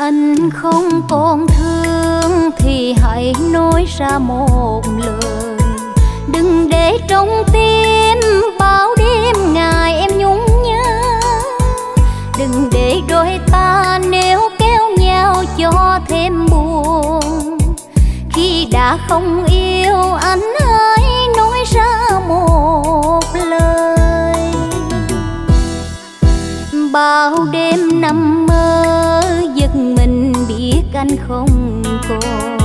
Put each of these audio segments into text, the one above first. Anh không còn thương thì hãy nói ra một lời, đừng để trong tim bao đêm ngày em nhung nhớ. Đừng để đôi ta nếu kéo nhau cho thêm buồn. Khi đã không yêu anh hãy nói ra một lời. Bao đêm nằm mơ giật mình biết anh không còn,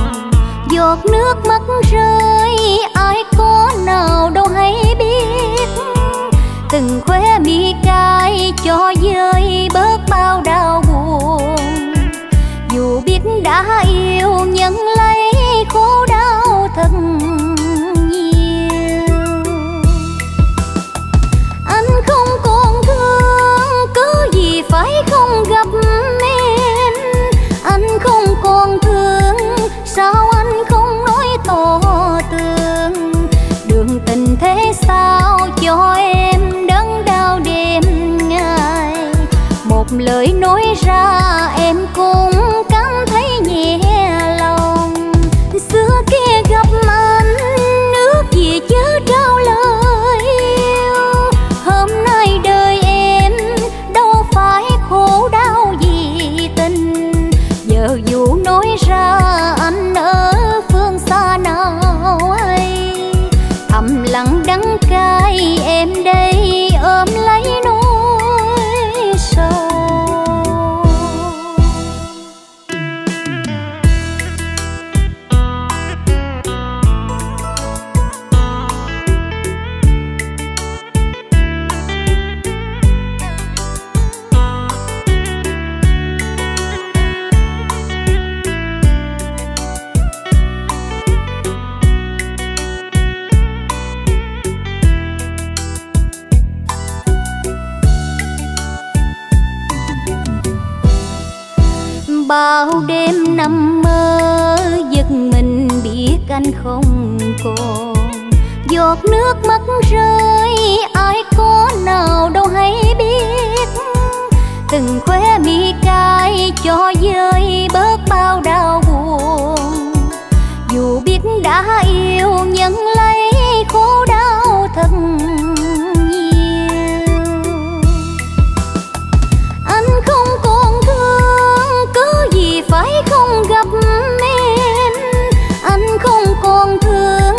giọt nước mắt rơi ai có nào đâu hay biết. Từng khóe mi cay cho dơi bớt bao đau buồn, dù biết đã yêu nhận lấy khổ đau thật nhiều. Anh không còn thương cớ gì phải không gặp em. Anh không còn thương sao anh không nói tỏ tường. Đường tình thế sao cho em đớn đau đêm ngày. Một lời nói ra em cũng cảm thấy nhẹ lòng. Xưa kia gặp anh nước gì chớ trao lời yêu. Hôm nay đời em đâu phải khổ đau gì tình. Giờ dù nói ra anh ở phương xa nào ấy, thầm lặng đắng cay em đây ôm lấy nỗi sầu. Bao đêm nằm mơ giật mình biết anh không còn, giọt nước mắt rơi ai có nào đâu hay biết. Từng khóe mi cay cho dơi bớt bao đau buồn, dù biết đã yêu nhận lấy khổ đau thật nhiều. Anh không còn phải không gặp em. Anh không còn thương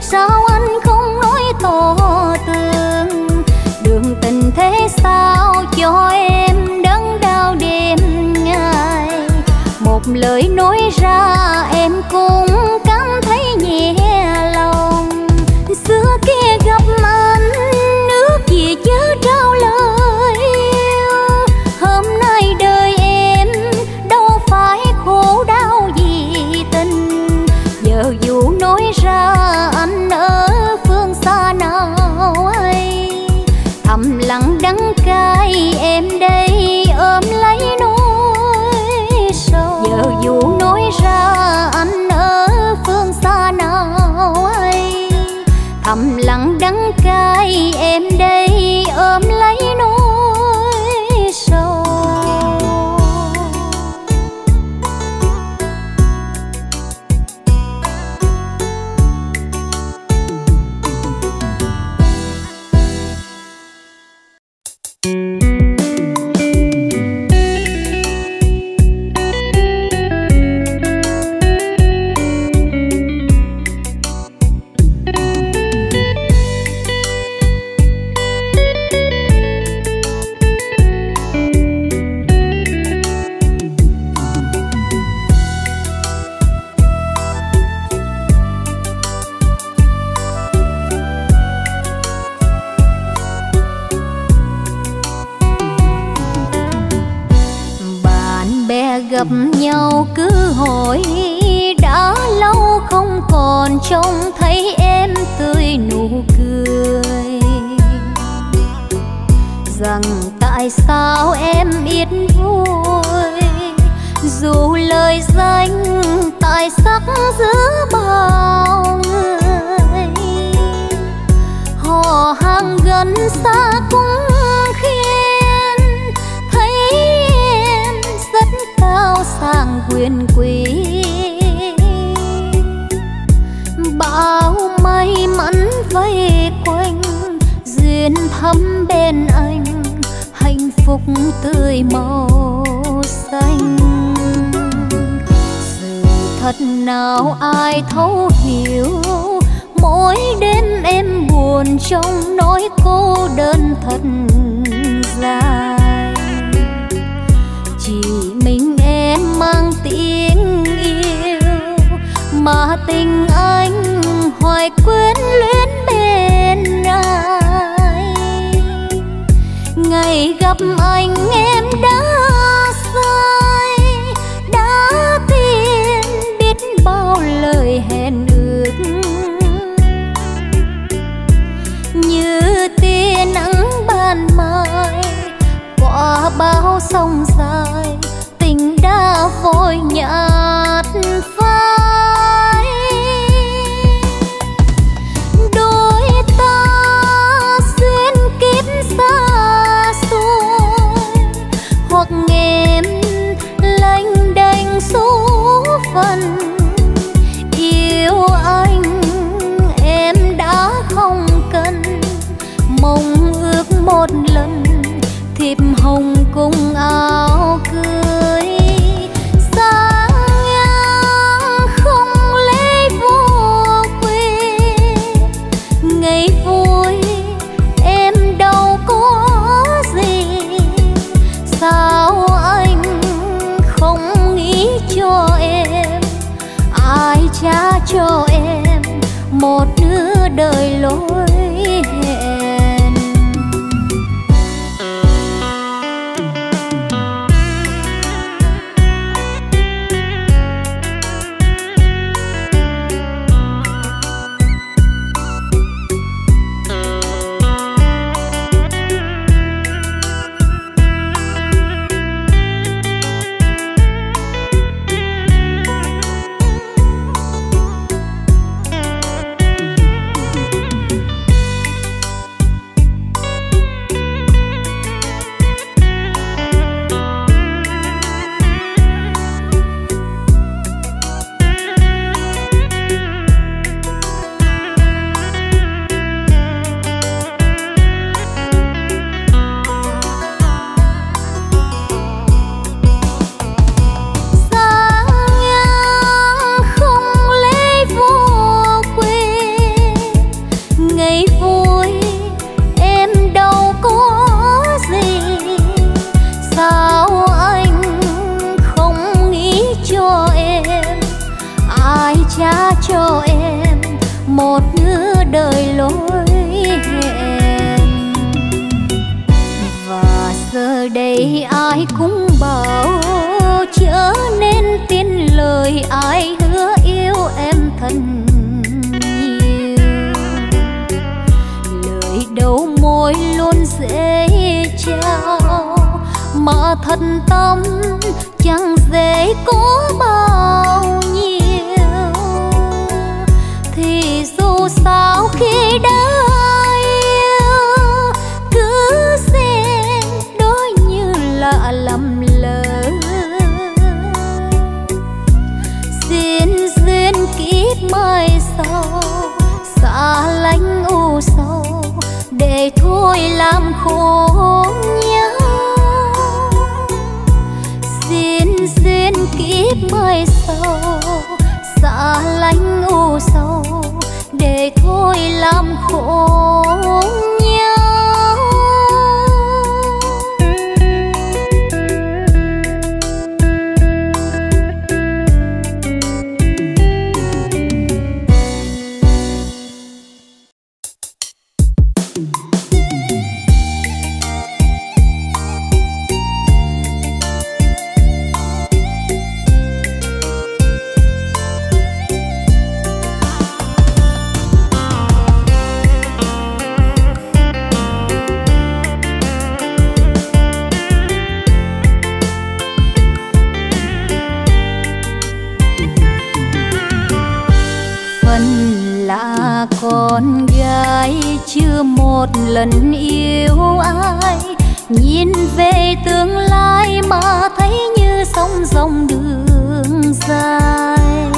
sao anh không nói tỏ tường. Đường tình thế sao cho em đớn đau đêm ngày. Một lời nói ra em cũng cảm thấy nhẹ lòng. Xưa kia gặp anh nước gì chớ trao lời yêu. Hôm nay đời em đâu phải khổ đau vì tình. Giờ dù nói ra anh ở phương xa nào ấy, thầm lặng đắng cay em đây ôm lấy nỗi sầu. Giờ dù nói ra anh ở phương xa nào ấy, thầm lặng đắng cay em đây ôm lấy nỗi sầu. Gặp nhau cứ hỏi đã lâu không còn trông thấy em tươi nụ cười. Rằng tại sao em biết vui, dù lời danh tài sắc giữa bao người. Họ hàng gần xa cũng khiến thấy em rất cao xa. quyền quý, bao may mắn vây quanh, duyên thắm bên anh, hạnh phúc tươi màu xanh. Sự thật nào ai thấu hiểu, mỗi đêm em buồn trong nỗi cô đơn thật dài. Mang tiếng yêu mà tình anh hoài quyến luyến bên ai. Ngày gặp anh em đã sai, đã tin biết bao lời hẹn ước, như tia nắng ban mai qua bao sông dài. Đã vội nhạt phai đôi ta duyên kiếp xa xôi, hoặc em lênh đênh số phận. Yêu anh em đã không cần, mong ước một lần thiệp hồng cùng áo cưới. Trả cho em một nửa đời lối hẹn. Nhìn về tương lai mà thấy như sóng rông đưa đường dài,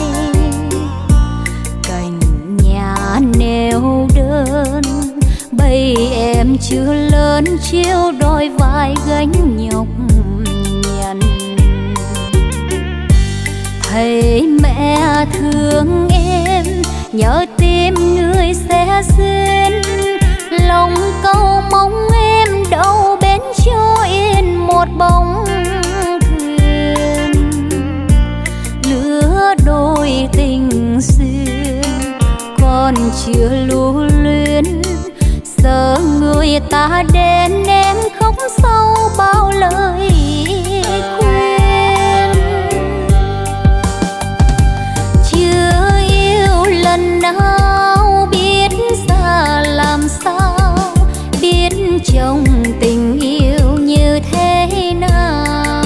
cành nhà neo đơn bây em chưa lớn chiêu đôi vai gánh nhọc nhằn. Thấy mẹ thương em nhớ tim người sẽ xin, lòng câu mong em đâu bến cho yên một bóng thuyền. Lứa đôi tình xưa còn chưa lưu luyến, giờ người ta đến em khóc sau bao lời khuyên. Chưa yêu lần nào biết ra làm sao, biết chồng tình yêu như thế nào.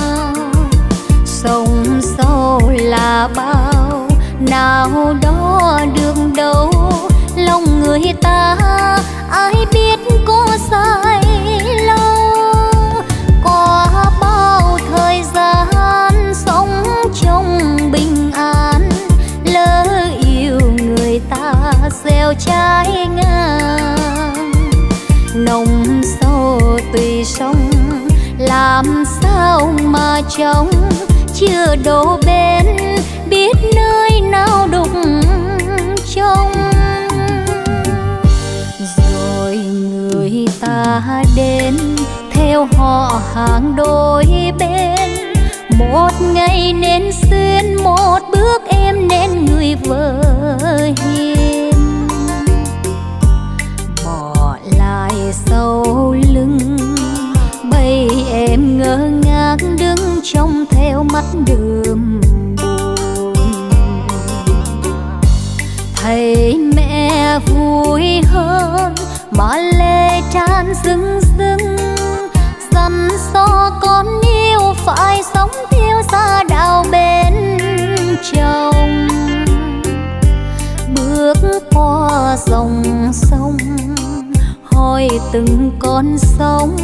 Sống sâu là bao nào đó đường đâu, lòng người ta ai biết cô sai lâu. Có bao thời gian sống trong bình an, lỡ yêu người ta gieo trái ngang. Nồng sâu tùy sông làm sao mà trông, chưa đổ bên biết nơi nào đụng trông. Ta đến theo họ hàng đôi bên, một ngày nên xuyên một bước em nên người vợ hiền. Bỏ lại sau lưng bây em ngơ ngác đứng trông theo mắt đường buồn. Thấy mẹ vui hơn mà lê tràn rưng rưng, dằn xo con yêu phải sống theo ra đào bên chồng. Bước qua dòng sông hỏi từng con sóng,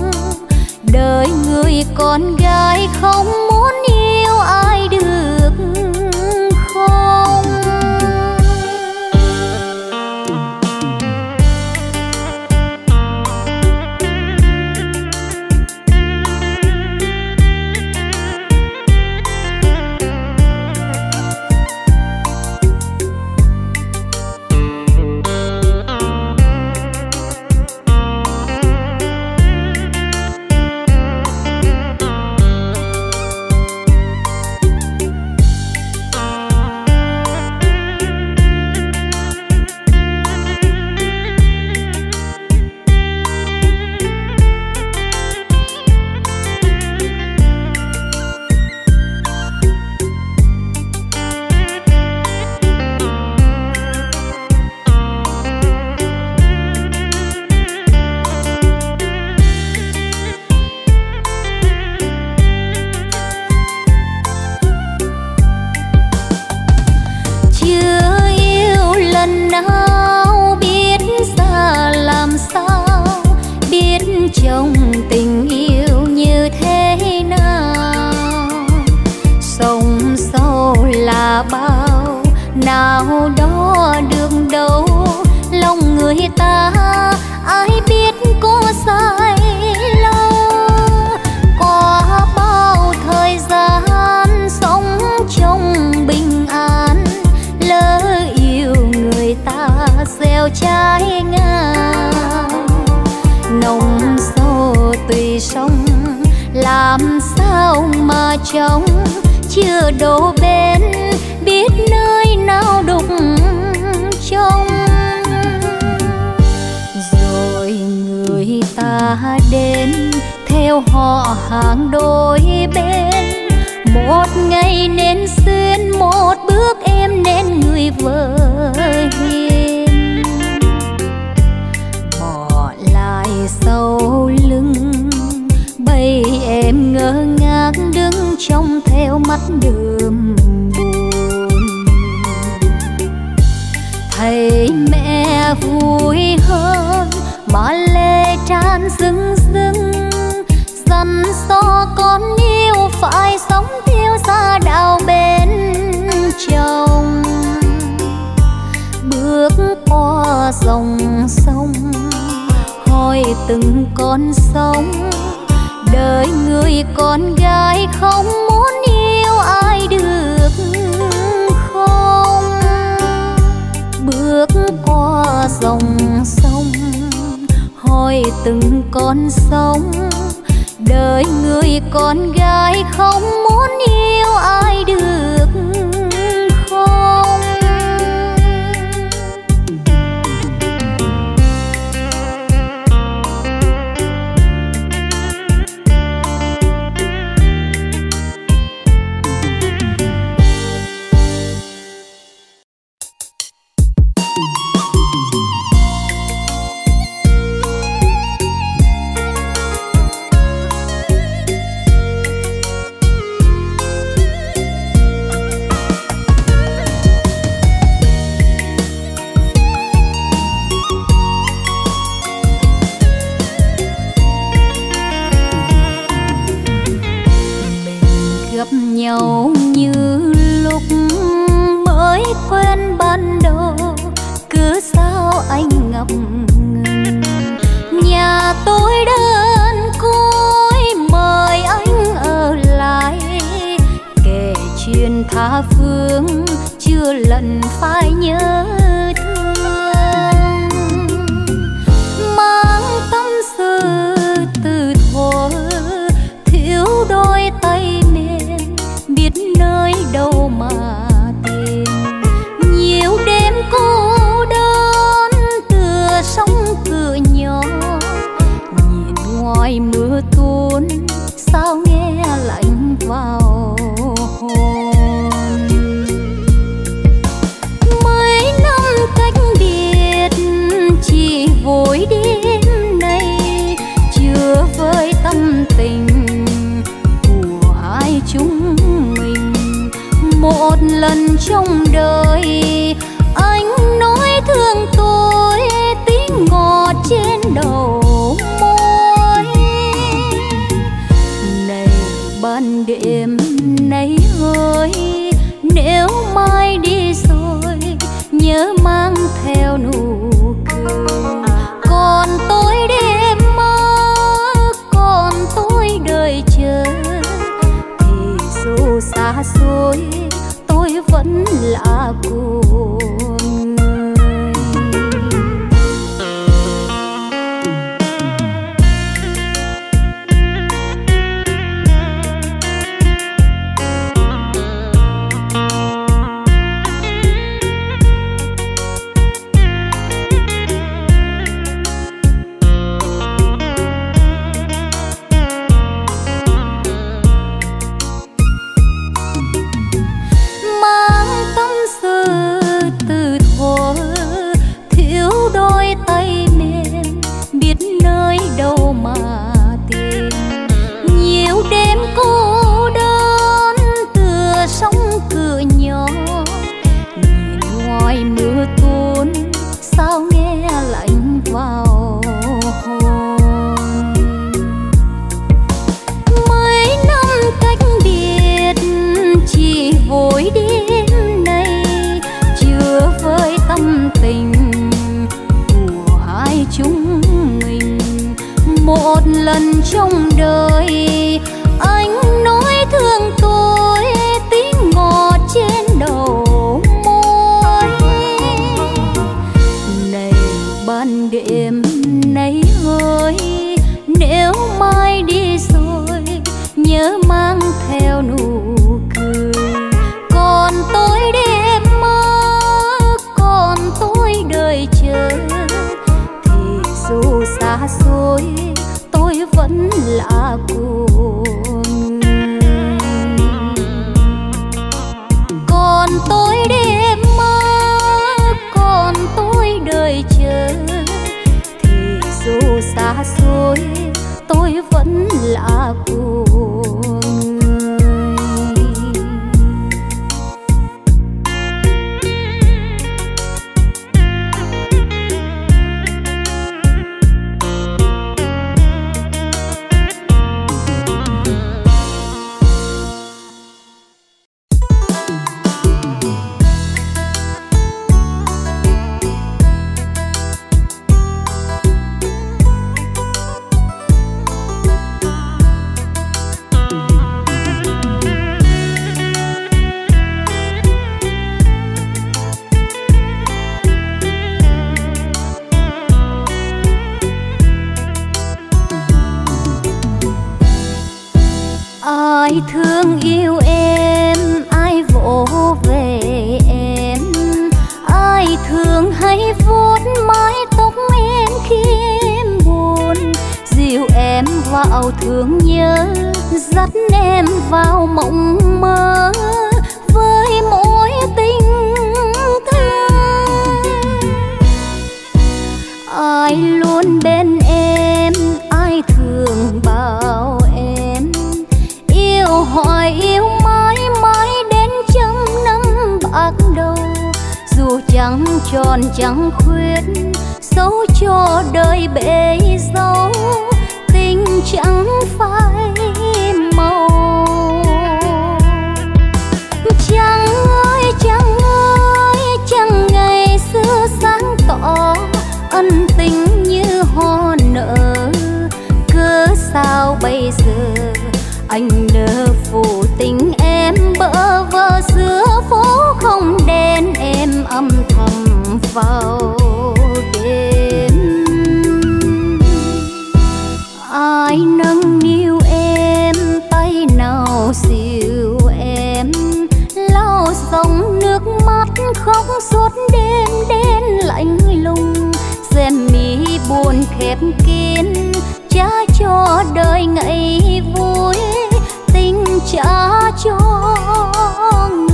đời người con gái không muốn yêu ai được không. Con yêu phải sống theo gia đạo bên từng con sóng. Đời người con gái không muốn yêu ai được không. Bước qua dòng sông, hỏi từng con sóng. Đời người con gái không muốn yêu ai được không. Nhau như lúc mới quen ban đầu, cứ sao anh ngập ngừng. Nhà tôi đơn côi mời anh ở lại, kể chuyện tha phương chưa lần phai nhớ thương. Mang tâm sự từ thuở thiếu đôi tay, nơi đâu mà tìm. Nhiều đêm cô đơn tựa sông cửa nhỏ, nhìn ngoài mưa tuôn sao nghe lạnh vào hồn. Mấy năm cách biệt chỉ vội đêm nay chưa với tâm tình của hai chúng. Một lần trong đời anh nói thương tôi, tiếng ngọt trên đầu môi. Này ban đêm nay ơi, nếu mai đi rồi nhớ mang theo nụ cười. Còn tôi đêm mơ, còn tôi đợi chờ, thì dù xa xôi vẫn là cô. Xa xôi tôi vẫn là cô. ai thương yêu em, ai vỗ về em, ai thường hay vuốt mái tóc em khi em buồn, dìu em vào thương nhớ, dắt em vào mộng mơ với mỗi tình thơ. Ai luôn bên em, ai thường bảo em, yêu hỏi yêu mãi mãi đến trăm năm bạc đầu, dù trắng tròn trắng khuyết, xấu cho đời bể dấu, tình chẳng phai màu. Chàng ơi, chẳng ngày xưa sáng tỏ, ân tình như hoa nở, cớ sao bây giờ anh nỡ phụ tình em bỡ vơ giữa phố không đen, em âm thầm vào đêm. Ai nâng niu em, tay nào dịu em, lau dòng nước mắt khóc suốt đêm đen lạnh lùng, xem mi buồn khép kín trả cho đời ngày vui, tình trả cho người.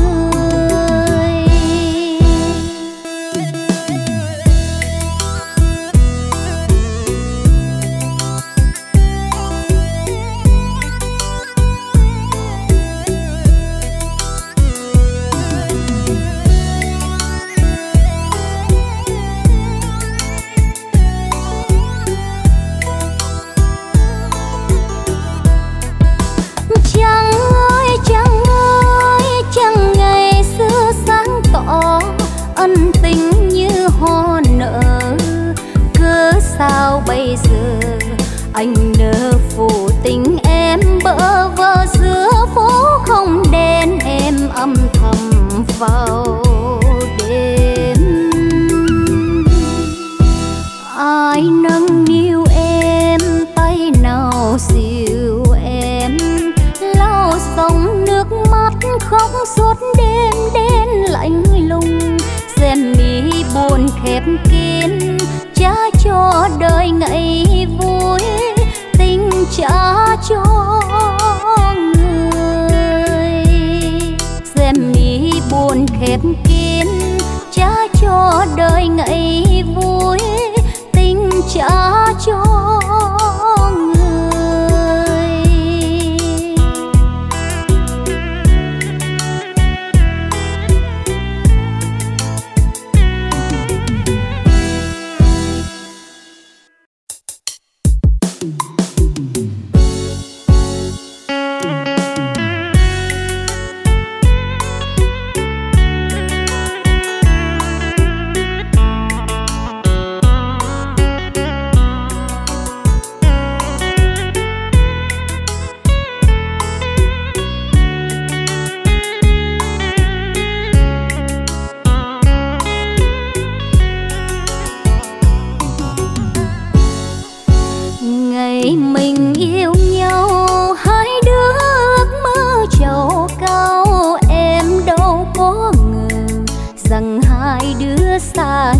Chàng ơi, chẳng ngày xưa sáng tỏ, ân tình như hoa nở, cớ sao bây giờ anh nỡ phụ tình em bỡ vơ giữa phố không đen, em âm thầm vào đêm. Ai nâng niu em, tay nào dịu em, lau dòng nước mắt khóc suốt đêm đen lạnh lùng, xem mi buồn khép kín trả cho đời ngày vui, tình trả cho người. Xem mi buồn khép kín trả cho đời ngày vui, tình trả cho sao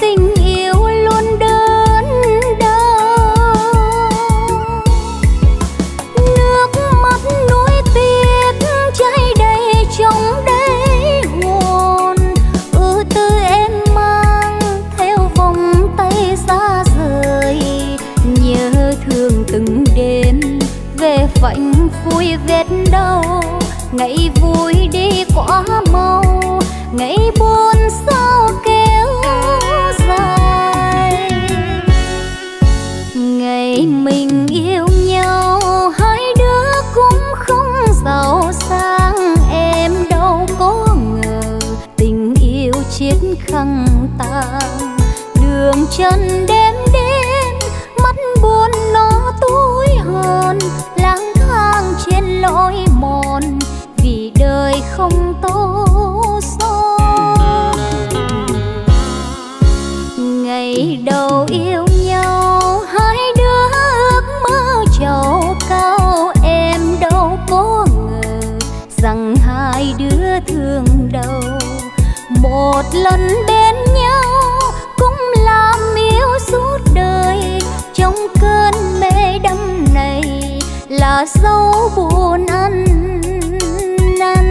tình yêu luôn đớn đau. vui vết đau, ngày vui đi quá mau, ngày buồn sao kéo dài. Ngày mình yêu nhau hai đứa cũng không giàu sang, em đâu có ngờ tình yêu chết khăng tang. Đường chân đêm đêm mắt buồn nó tối hờn, lang thang trên lối mòn vì đời không tô son. Ngày đầu yêu nhau hai đứa ước mơ trầu cao, em đâu có ngờ rằng hai đứa thương đầu một lần bên nhau suốt đời. Trong cơn mê đắm này là dấu buồn ăn năn.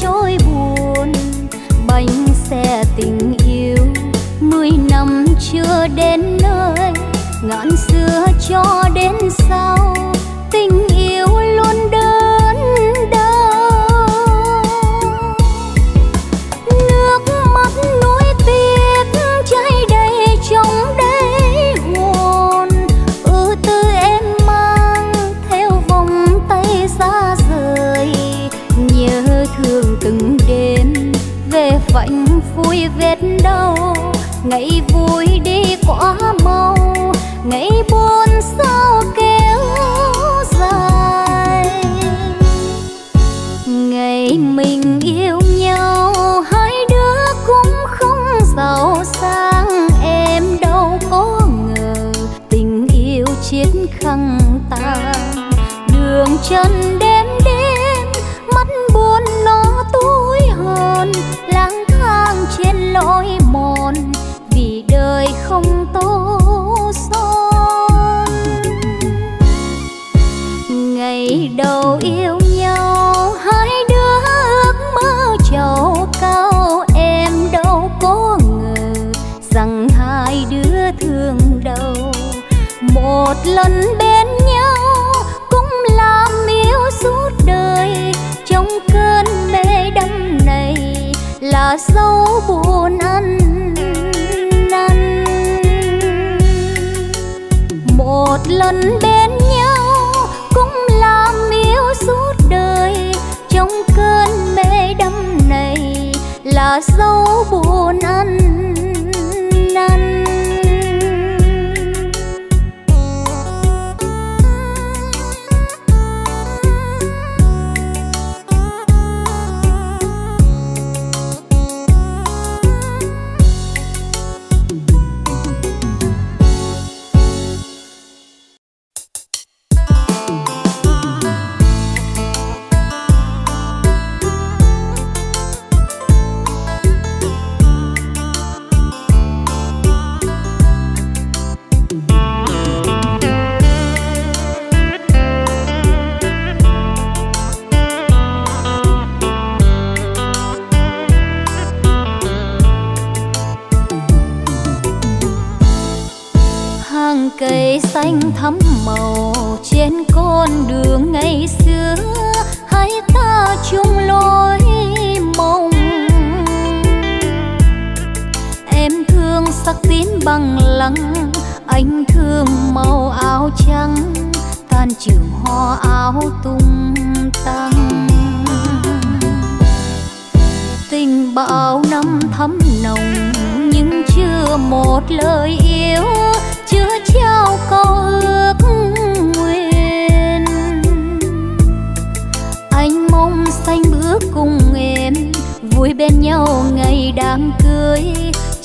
Trôi buồn bánh xe tình yêu 10 năm chưa đến nơi, ngàn xưa cho đến sau tình yêu luôn đớn đau. Nước mắt núi tiếc cháy đầy trong đáy hồn, ưu tư em mang theo vòng tay xa rời. Nhớ thương từng đêm về phạnh vui vết đau, ngày vui đi quá mau, ngày buồn sao kéo dài. Ngày mình yêu nhau hai đứa cũng không giàu sang, em đâu có ngờ tình yêu chết khăng tang. Đường chân đêm đêm mắt buồn nó tối hờn, lang thang trên lối mòn vì đời không tô son. Ngày đầu yêu nhau hai đứa ước mơ trầu cao, em đâu có ngờ rằng hai đứa thương đầu một lần bên nhau cũng làm yêu suốt đời. Trong cơn mê đắm này là dấu buồn ăn năn. Một lần bên nhau cũng làm yêu suốt đời. Trong cơn mê đắm này là dấu buồn ăn năn. Cây xanh thắm màu trên con đường ngày xưa, hai ta chung lối mong. Em thương sắc tím bằng lăng, anh thương màu áo trắng, tan trường hoa áo tung tăng. Tình bao năm thắm nồng nhưng chưa một lời yêu, chưa trao câu ước nguyện. Anh mong xanh bước cùng em vui bên nhau ngày đám cưới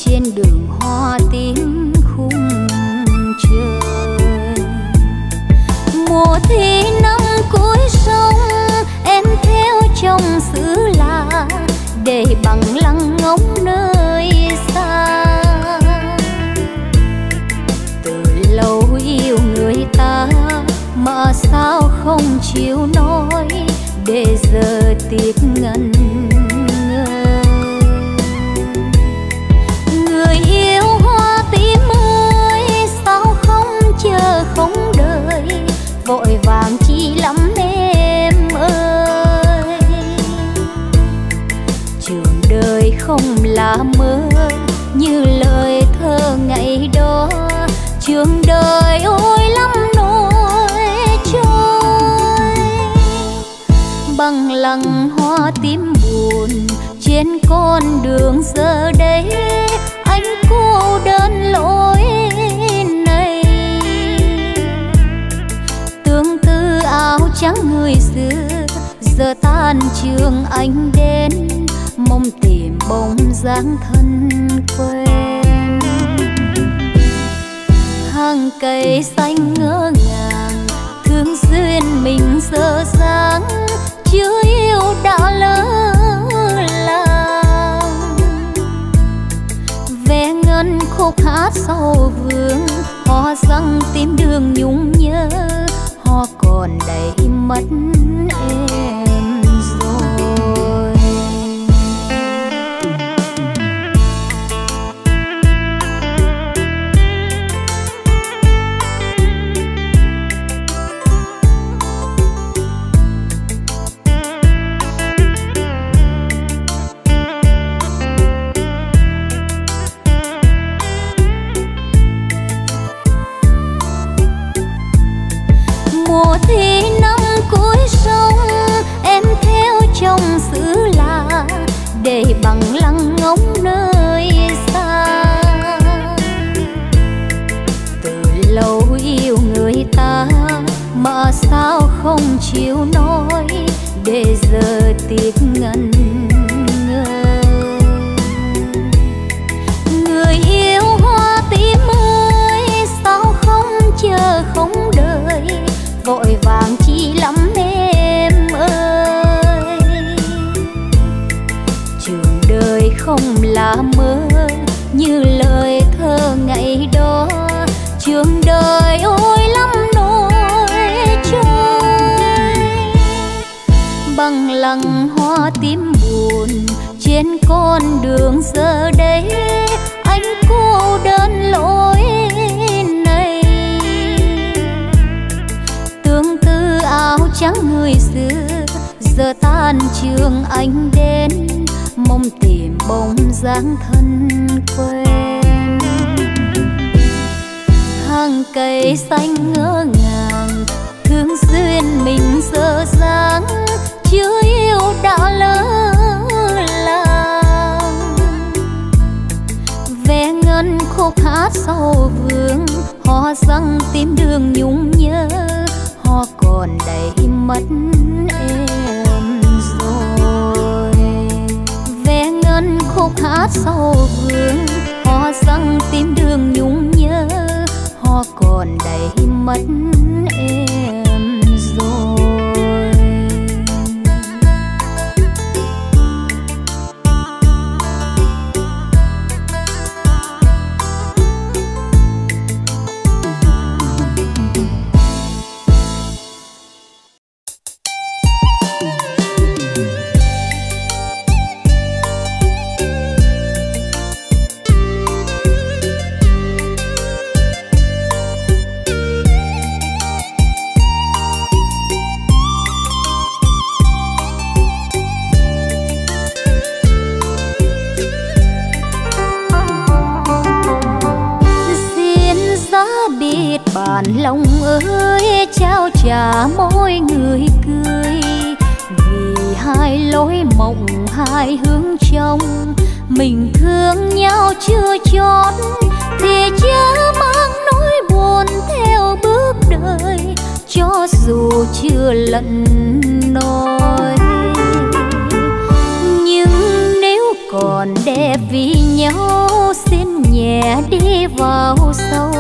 trên đường hoa tím khung trời. Mùa thi năm cuối sông em theo trong xứ lạ để bằng lăng ngóng nơi xa. Từ lâu yêu người ta mà sao không chịu nói để giờ tiếc ngần. Người yêu hoa tím ơi sao không chờ không đợi, vội vàng chi lắm em ơi. Trường đời không là mơ như lời thơ ngày đó, trường đời ôi lắm nỗi trôi. Bằng lăng hoa tím buồn trên con đường giờ đây anh cô đơn lối này. Tương tư áo trắng người xưa giờ tan trường anh đến mong tìm bóng dáng thân quen. Hàng cây xanh ngỡ ngàng thương duyên mình giờ dáng chưa yêu đã lỡ. Vé ngân khúc hát sau vương hoa răng tím đường nhung nhớ, hoa còn đầy mất em rồi. Mùa thi năm cuối sông em theo trong xứ lạ để bằng lăng ngóng nơi xa. Từ lâu yêu người ta mà sao không chịu nói để giờ tiếc ngần. Người yêu hoa tím ơi sao không chờ không đợi, vội vàng chi lắm em ơi. Trường đời không là mơ như lời thơ ngày đó, trường đời ôi lắm nỗi trôi. Bằng lăng hoa tím buồn trên con đường giờ đây anh cô đơn lối này. Tương tư áo trắng người xưa giờ tan trường anh đến mong tìm bóng dáng thân quen. Hàng cây xanh ngỡ ngàng thương duyên mình giờ dáng chưa yêu đã lỡ. Vé ngân khúc hát sau vương hoa răng tím đường nhung nhớ, hoa còn đầy mất em rồi. Vé ngân khúc hát sau vương hoa răng tím đường nhung nhớ, hoa còn đầy mất em rồi. Lòng ơi trao trả mỗi người cười, vì hai lối mộng hai hướng trong mình thương nhau chưa chót thì chớ mang nỗi buồn theo bước đời cho dù chưa lận nói. Nhưng còn đẹp vì nhau, xin nhẹ đi vào sâu.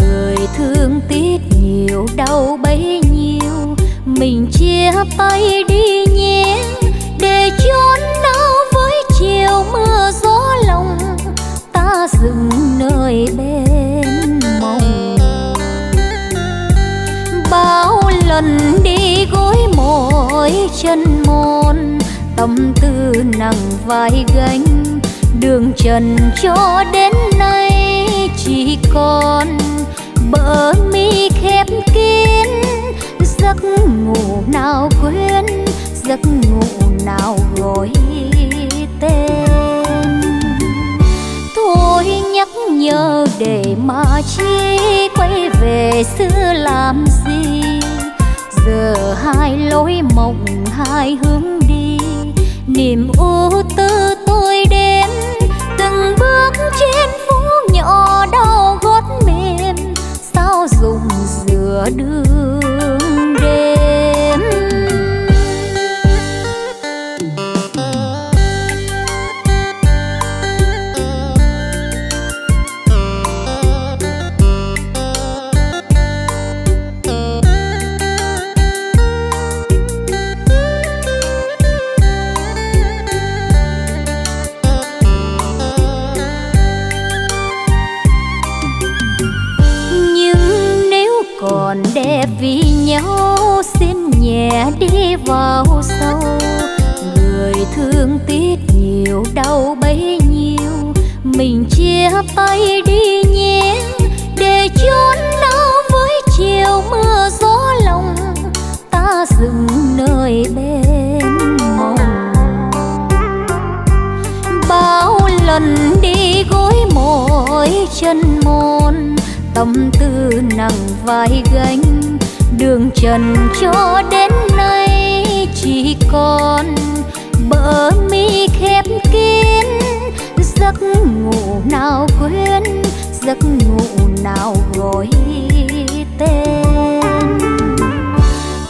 Người thương tiếc nhiều đau bấy nhiêu, mình chia tay đi nhé, để chốn đau với chiều mưa gió lòng ta dừng nơi bên mong. Bao lần đi gối mỏi chân mòn, tâm tư nặng vai gánh đường trần cho đến nay chỉ còn bờ mi khép kín. Giấc ngủ nào quên, giấc ngủ nào gọi tên, thôi nhắc nhớ để mà chi quay về xưa làm gì. Giờ hai lối mộng hai hướng đi, niềm ưu tư tôi đến từng bước trên phố nhỏ đau gót mềm, sao dùng giữa đường đêm. Đẹp vì nhau, xin nhẹ đi vào sâu. Người thương tiếc nhiều đau bấy nhiêu, mình chia tay đi nhé, để chốn đau với chiều mưa gió lòng ta dừng nơi bên mong. Bao lần đi gối mỏi chân mòn, tâm tư nặng vai gánh đường trần cho đến nay chỉ còn bờ mi khép kín. Giấc ngủ nào quên, giấc ngủ nào gọi tên,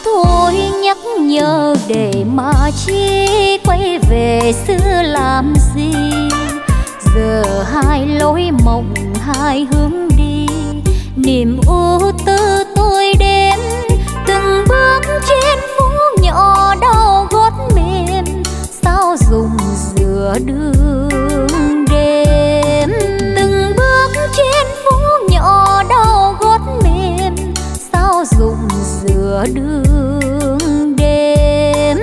thôi nhắc nhớ để mà chi quay về xưa làm gì. Giờ hai lối mộng hai hướng đi, niềm ưu tư tôi đến từng bước trên phố nhỏ đau gót mềm, sao dùng giữa đường đêm. Từng bước trên phố nhỏ đau gót mềm, sao dùng giữa đường đêm.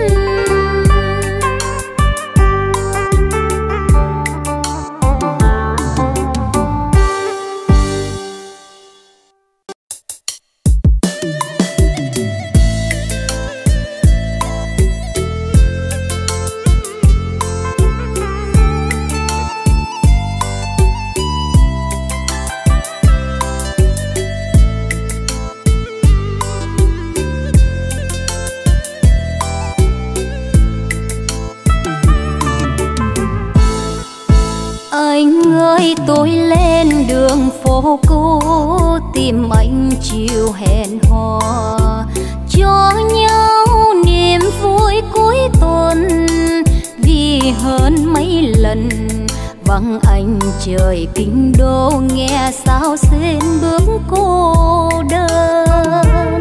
Tôi lên đường phố cũ tìm anh chiều hẹn hò, cho nhau niềm vui cuối tuần. Vì hơn mấy lần vắng anh trời kinh đô, nghe sao xuyên bước cô đơn.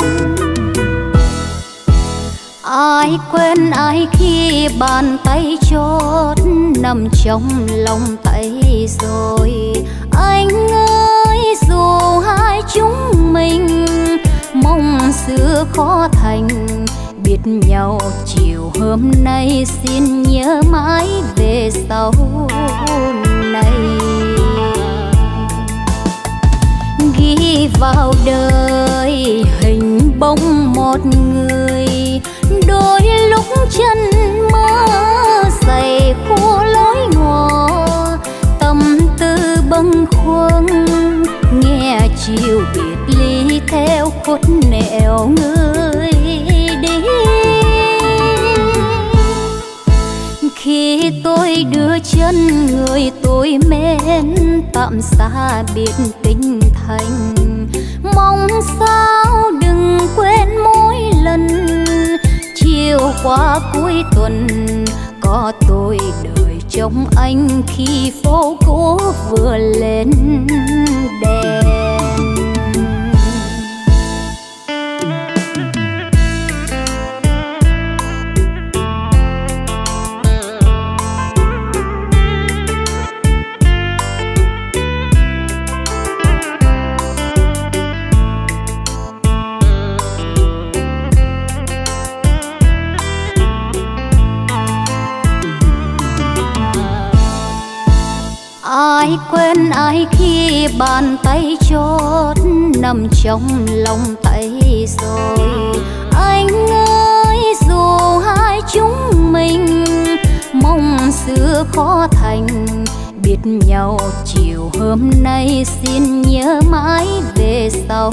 Ai quên ai khi bàn tay chót nằm trong lòng tay rồi. Anh ơi dù hai chúng mình mong xưa khó thành, biết nhau chiều hôm nay xin nhớ mãi về sau này. Ghi vào đời hình bóng một người, đôi lúc chân mơ dày khu lối ngõ, tâm tư bâng khuâng nghe chiều biệt ly theo khuất nẻo người đi. Khi tôi đưa chân người tôi mến tạm xa biệt tình thành, mong sao đừng quên mỗi lần chiều qua cuối tuần có tôi đời trông anh khi phố cũ vừa lên đèn. Ai quên ai khi bàn tay chót nằm trong lòng tay rồi. Anh ơi dù hai chúng mình mong xưa khó thành biết nhau, chiều hôm nay xin nhớ mãi về sau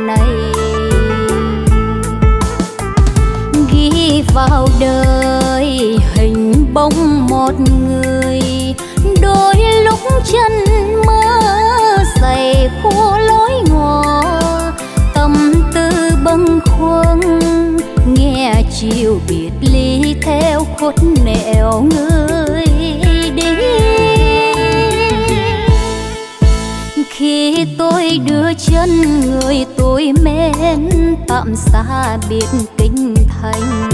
này. Ghi vào đời hình bóng một người, đôi lúc chân mơ dày khu lối ngõ, tâm tư bâng khuâng nghe chiều biệt ly theo khuất nẻo người đi. Khi tôi đưa chân người tôi mến tạm xa biệt kinh thành,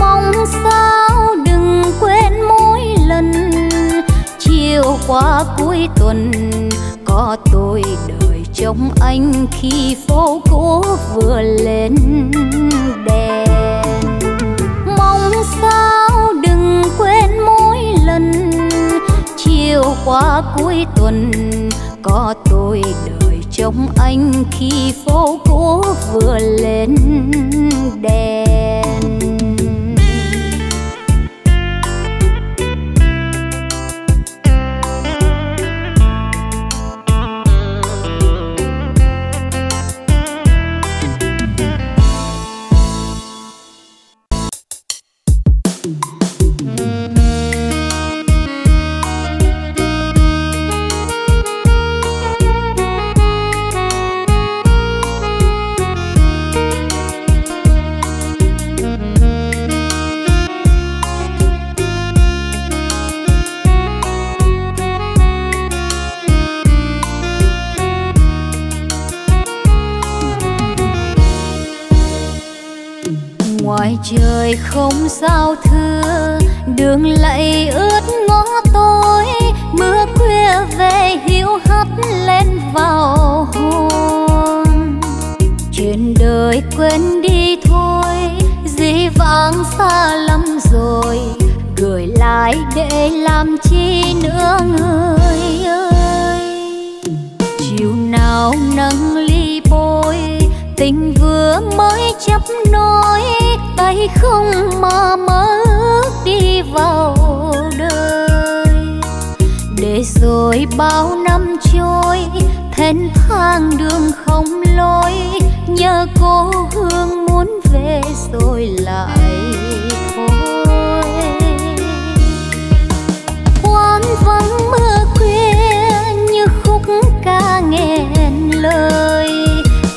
mong sao đừng quên mỗi lần chiều qua cuối tuần có tôi đợi trông anh khi phố cũ vừa lên đèn. Mong sao đừng quên mỗi lần chiều qua cuối tuần có tôi đợi trông anh khi phố cũ vừa lên đèn. Trời không sao thưa, đường lạy ướt ngõ tối, mưa khuya về hiu hắt lên vào hồn. Chuyện đời quên đi thôi, dĩ vãng xa lắm rồi, gửi lại để làm chi nữa người ơi. Chiều nào nâng ly bôi, tình vừa mới chấp nối, tay không mà mơ ước đi vào đời. Để rồi bao năm trôi, thênh thang đường không lối, nhờ cô hương muốn về rồi lại thôi. Quán vắng mưa khuya như khúc ca nghẹn lời,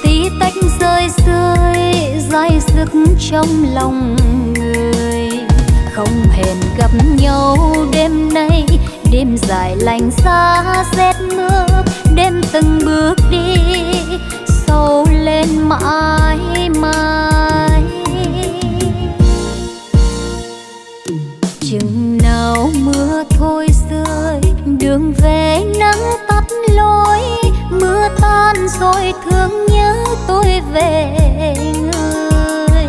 tí tách rơi rơi dai dứt trong lòng người. Không hẹn gặp nhau đêm nay, đêm dài lạnh giá rét mưa, đêm từng bước đi sâu lên mãi mãi. Chừng nào mưa thôi rơi, đường về nắng tắt lối, mưa tan rồi thương nhớ tôi về người.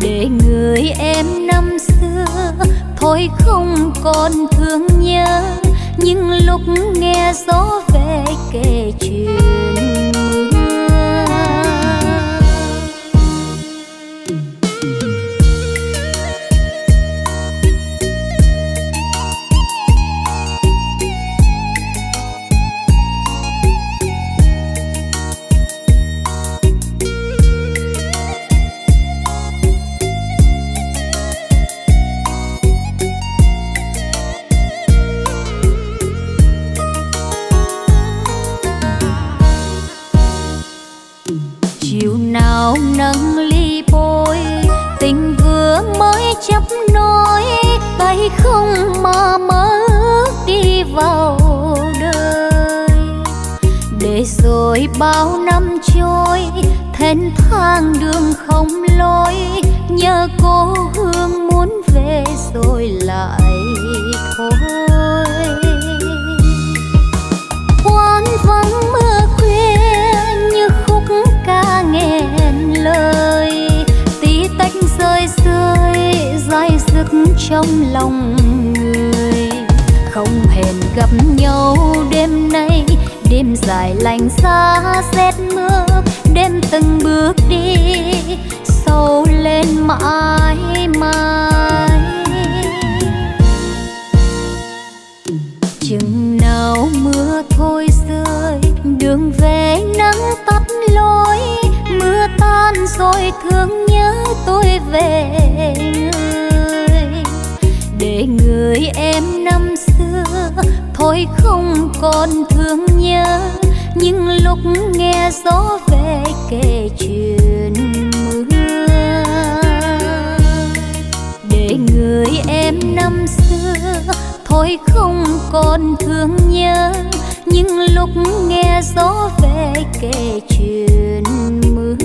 Để người em năm xưa thôi không còn thương nhớ, nhưng lúc nghe gió về kể chuyện phải không mà mơ ước đi vào đời, để rồi bao năm trôi thênh thang đường không lối, nhờ cô Hương muốn về rồi lại thôi. Quán vắng mưa khuya như khúc ca nghẹn lời, tí tách rơi rơi dai dứt trong lòng người. Không hẹn gặp nhau đêm nay, đêm dài lạnh giá rét mưa, đêm từng bước đi sâu lên mãi mãi. Chừng nào mưa thôi rơi, đường về nắng tắt lối, mưa tan rồi thương nhớ tôi về người, để người em năm xưa thôi không còn thương nhớ. Nhưng lúc nghe gió về kể chuyện mưa, để người em năm xưa thôi không còn thương nhớ. Nhưng lúc nghe gió về kể chuyện mưa,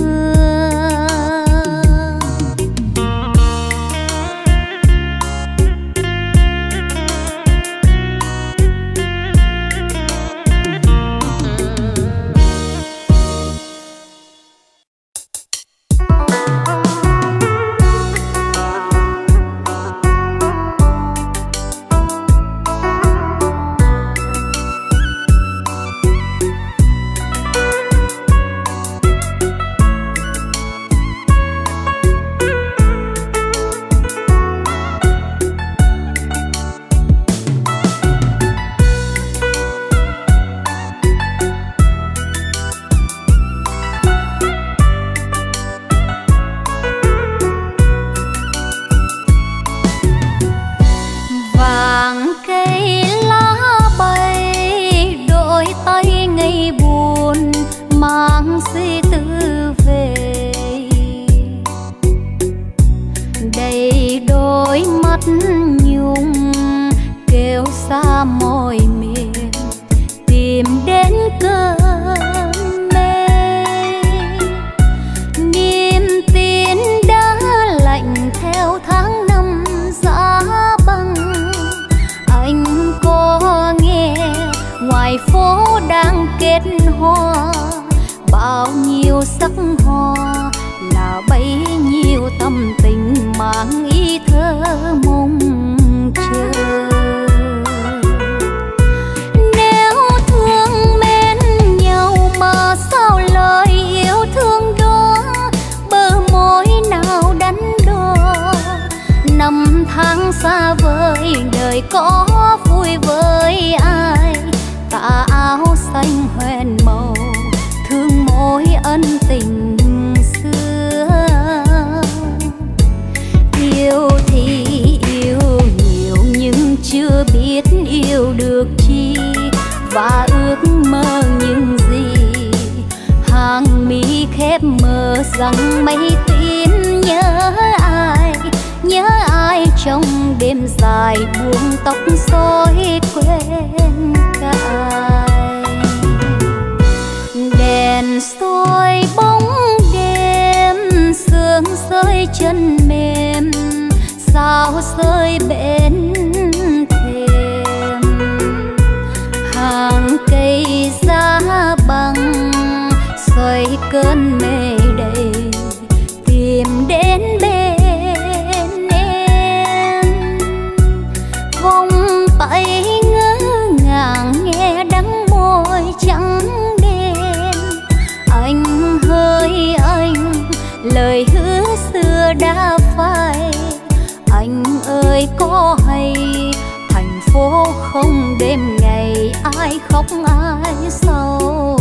rằng mấy tin nhớ ai trong đêm dài buông tóc rối quên cài. Đèn soi bóng đêm, sương rơi chân mềm, sao rơi bên thềm, hàng cây giá băng xoay cơn mê. Lời hứa xưa đã phai, anh ơi có hay thành phố không đêm ngày ai khóc ai sầu.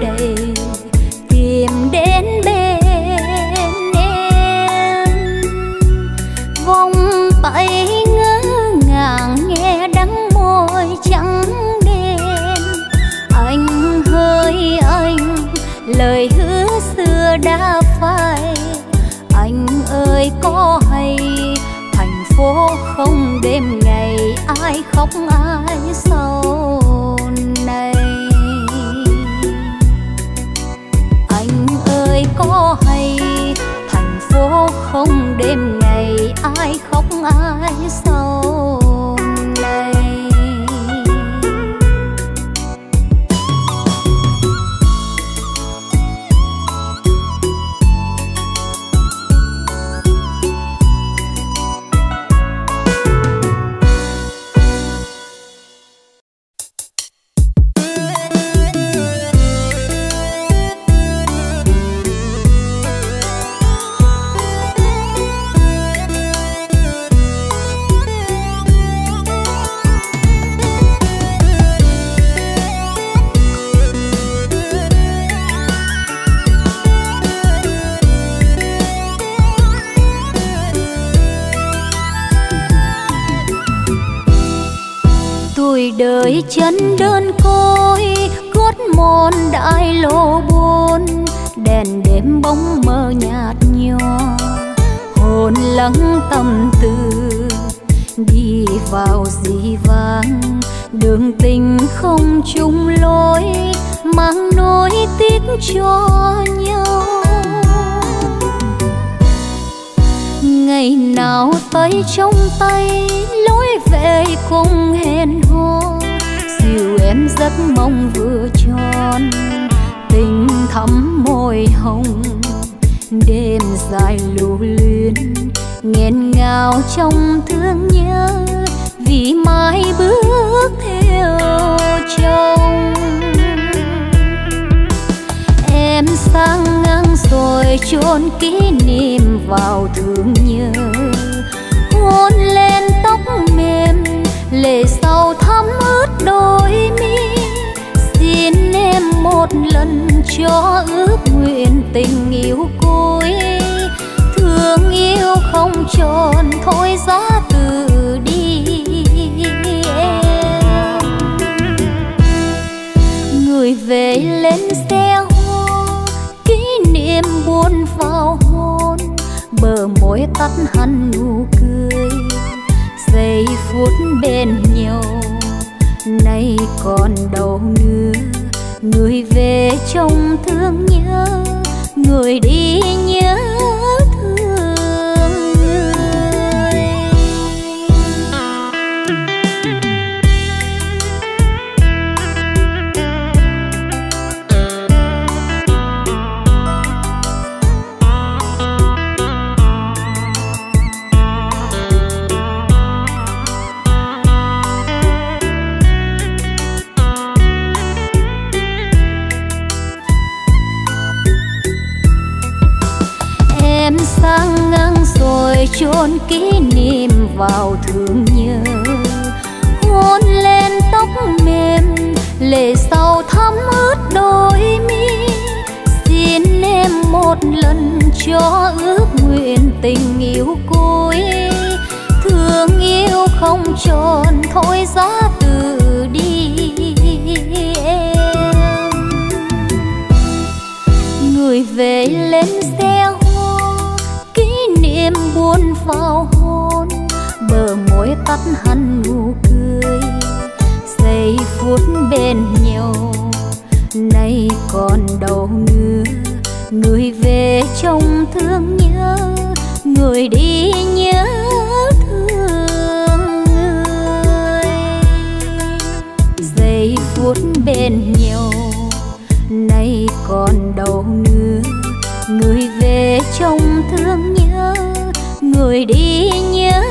đầy tìm đến bên em vòng bay ngỡ ngàng nghe đắng môi trắng đen anh hỡi anh lời hứa xưa đã phai anh ơi có hay thành phố không đêm ngày ai khóc ai sau này anh ơi có hay thành phố không đêm ngày ai khóc ai sau này. Đời chân đơn côi cốt môn đại lộ buồn đèn đêm bóng mơ nhạt nhòa hồn lắng tâm tư đi vào dĩ vãng đường tình không chung lối mang nối tiếc cho nhau ngày nào tay trong tay lối về cùng hẹn hò dìu em giấc mong vừa tròn tình thắm môi hồng đêm dài lưu luyến nghẹn ngào trong thương nhớ vì mai bước theo chồng em sang ngang rồi chôn kỷ niệm vào thương nhớ hôn lên tóc mềm lệ sau thấm ướt đôi mi xin em một lần cho ước nguyện tình yêu cuối thương yêu không tròn thôi giá từ đi em người về lên xe hoa kỷ niệm buồn vào hôn bờ môi tắt hẳn nụ cười giây phút bên nhau nay còn đâu nữa người về trong thương nhớ người đi nhớ thương người. Sang ngang rồi chôn kỷ niệm vào thương nhớ hôn lên tóc mềm lệ sau thấm ướt đôi mi xin em một lần cho ước nguyện tình yêu cuối thương yêu không tròn thôi giá từ đi em người về lên xe buồn vào hôn bờ môi tắt hẳn nụ cười giây phút bên nhau nay còn đâu nữa người về trong thương nhớ người đi nhớ thương người giây phút bên nhau rồi đi nhớ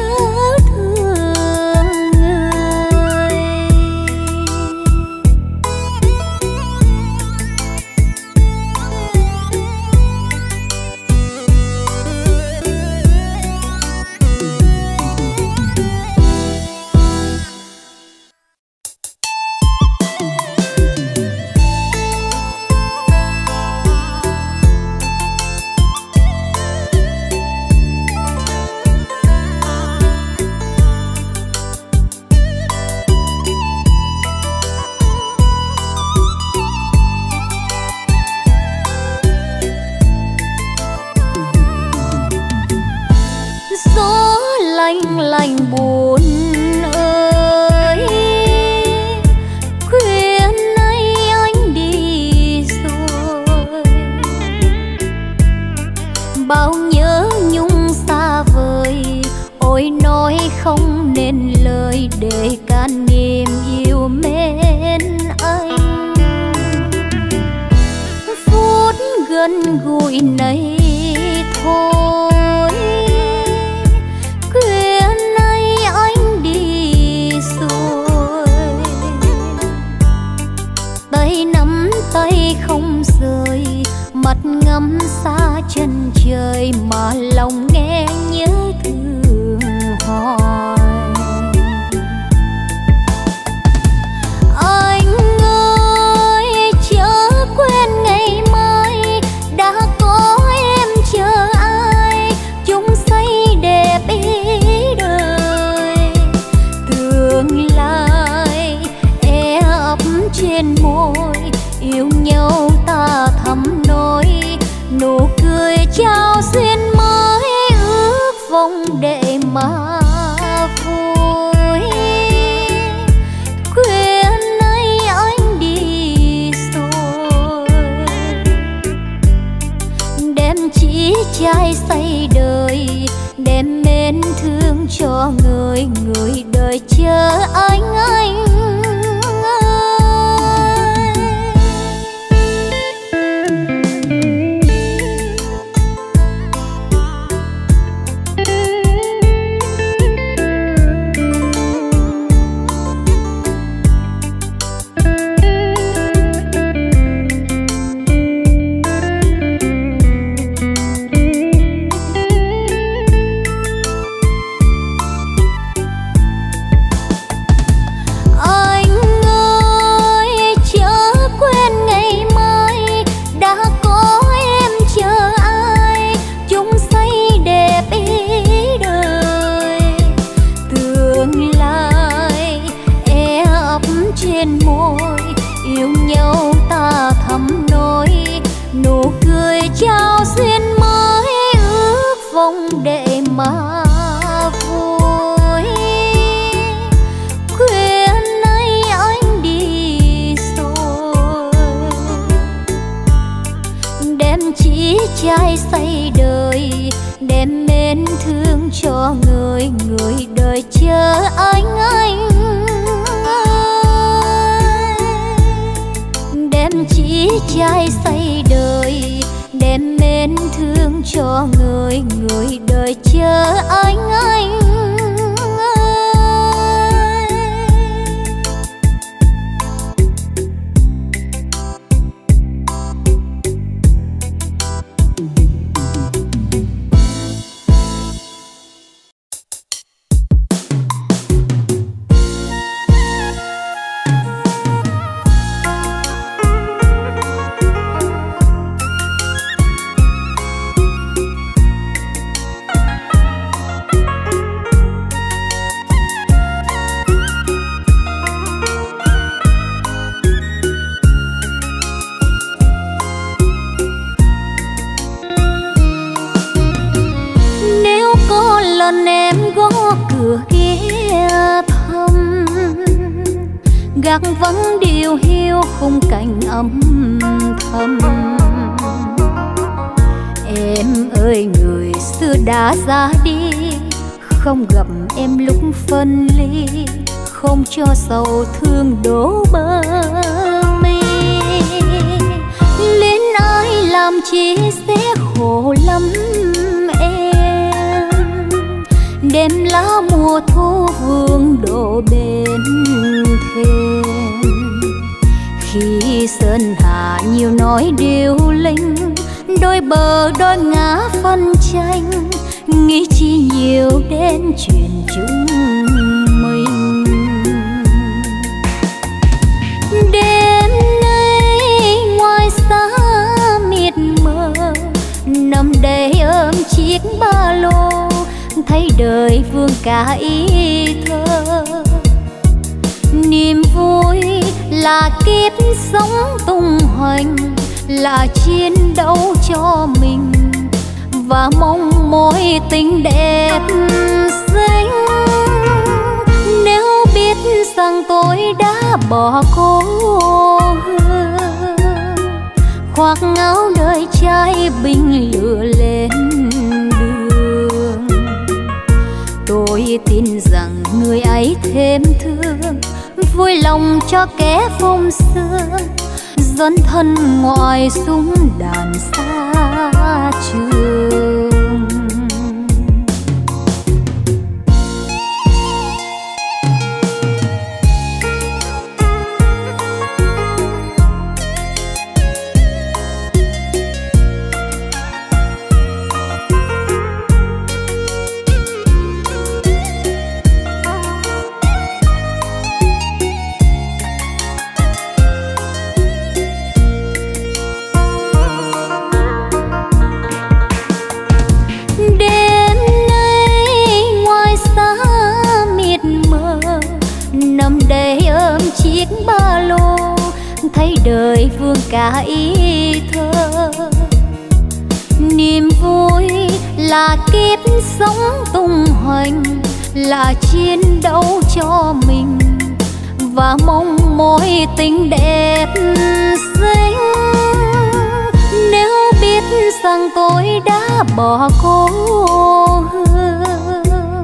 thương người. Chỉ sẽ khổ lắm em, bên lá mùa thu hương đổ bên thềm. Khi sơn hà nhiều nói điêu linh, đôi bờ đôi ngã phân tranh, nghĩ chi nhiều đến chuyện chúng mình. Đêm nay ngoài xa miệt mờ, nằm đây ôm chiếc ba lô, thấy đời vương cả ý thơ. Niềm vui là kiếp sống tung hoành, là chiến đấu cho mình và mong mối tình đẹp xinh. Nếu biết rằng tôi đã bỏ cố hương, khoác áo đời trai binh lửa lên đường, tôi tin rằng người ấy thêm thương, vui lòng cho kẻ phong xưa dẫn thân ngoài súng đàn xa trường. Đời vương cả ý thơ. Niềm vui là kiếp sống tung hoành, là chiến đấu cho mình và mong mối tình đẹp xinh. Nếu biết rằng tôi đã bỏ cố hương,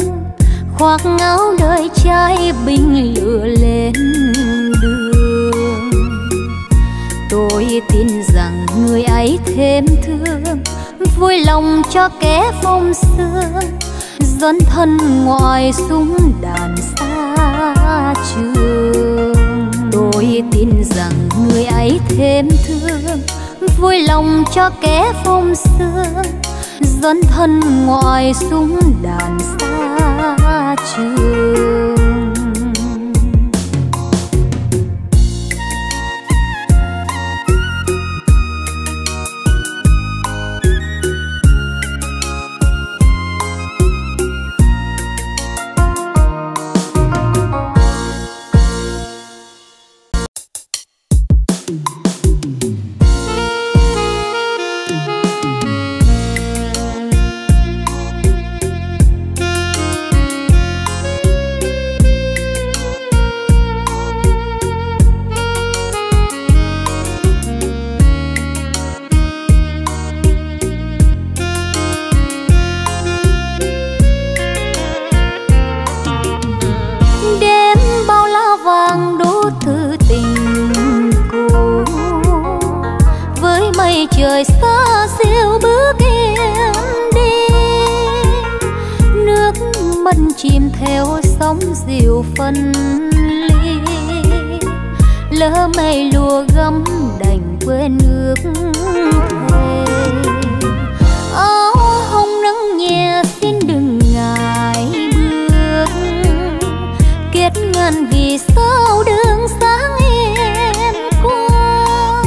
khoác áo đời trai binh lửa lên, tôi tin rằng người ấy thêm thương, vui lòng cho kẻ phong xưa dẫn thân ngoài súng đàn xa trường. Tôi tin rằng người ấy thêm thương, vui lòng cho kẻ phong xưa dẫn thân ngoài súng đàn xa trường. Chìm theo sóng dịu phân ly, lỡ mây lùa gấm đành quên ước thề. Áo hồng nắng nhẹ xin đừng ngại bước, kết ngàn vì sao đường sáng em qua.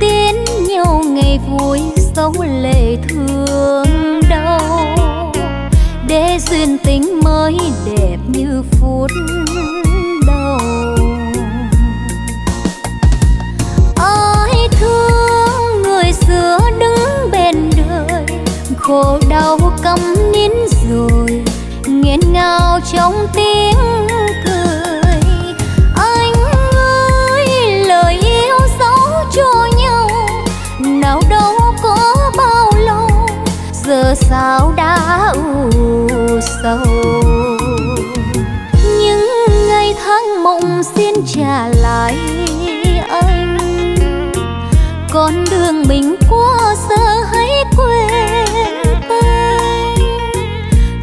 Tiến nhau ngày vui sống lệ thương đau, để duyên tình mới đẹp như phút đầu. Ai thương người xưa đứng bên đời, khổ đau câm nín rồi, nghẹn ngào trong tiếng cười. Anh ơi lời yêu dấu cho nhau, nào đâu có bao lâu, giờ sao đã sâu. Những ngày tháng mộng xin trả lại anh, con đường mình qua giờ hãy quên tên.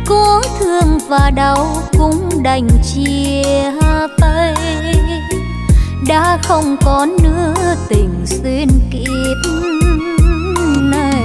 Có thương và đau cũng đành chia tay. Đã không còn nữa tình duyên kiếp này.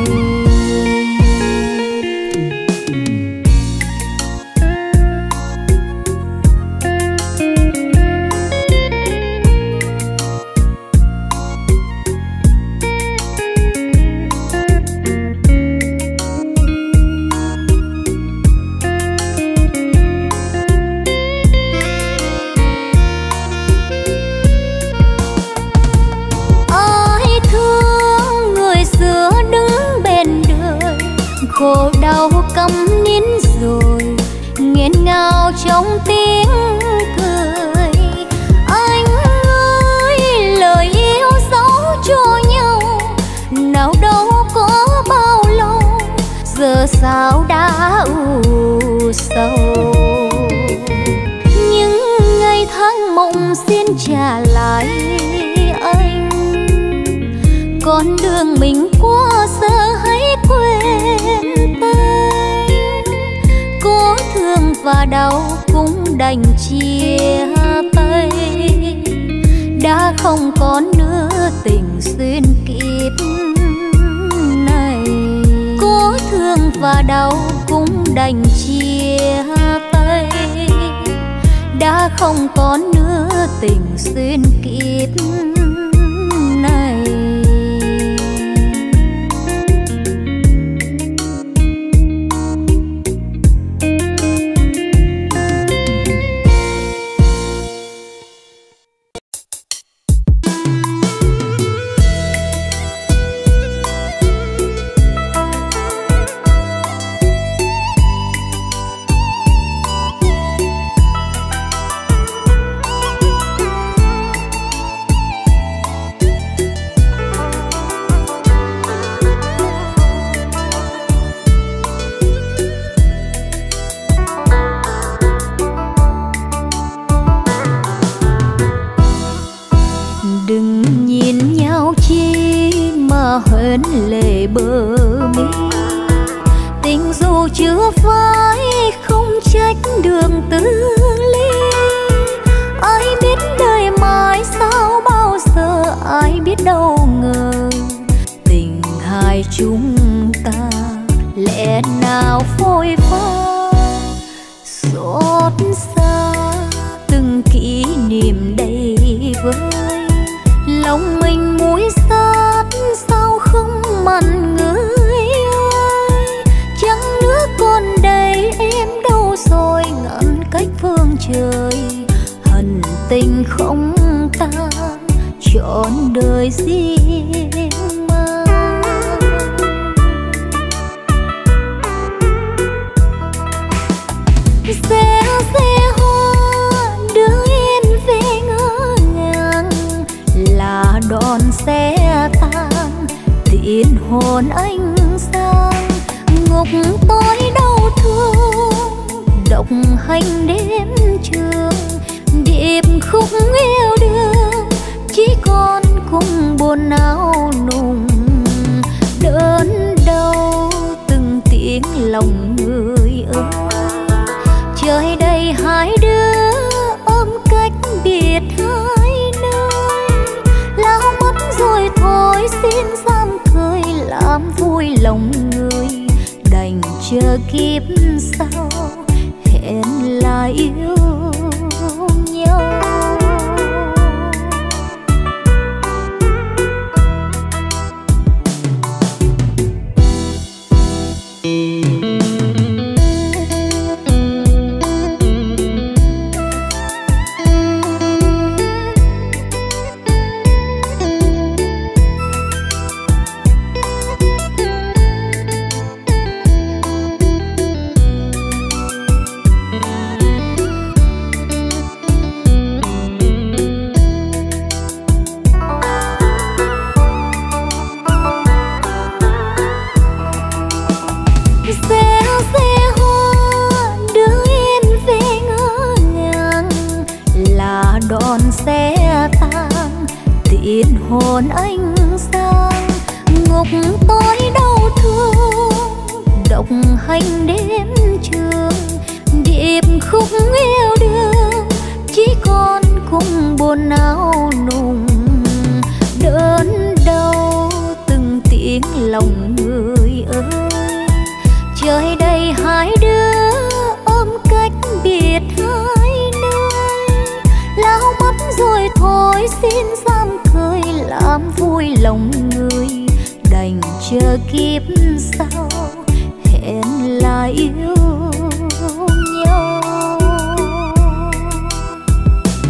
Khổ đau câm nín rồi, nghẹn ngào trong tiếng cười. Anh ơi, lời yêu dấu cho nhau, nào đâu có bao lâu, giờ sao đã u sầu. Những ngày tháng mộng xin trả lại anh, con đường mình quá xa hãy quên. Cố thương và đau cũng đành chia tay. Đã không còn nữa tình duyên kiếp này. Cố thương và đau cũng đành chia tay. Đã không còn nữa tình duyên kiếp này. nhịp khúc yêu đương, chỉ con cũng buồn não nùng đớn đau từng tiếng lòng người ơi. Trời đầy hai đứa ôm cách biệt hai nơi, lão mất rồi thôi xin dám cười làm vui lòng người, đành chờ kiếp sau hẹn lại yêu nhau.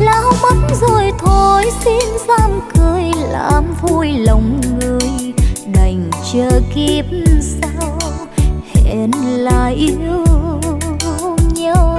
Lão mất rồi thôi xin dám cười làm vui lòng người, đành chờ kiếp sau hẹn lại yêu nhau.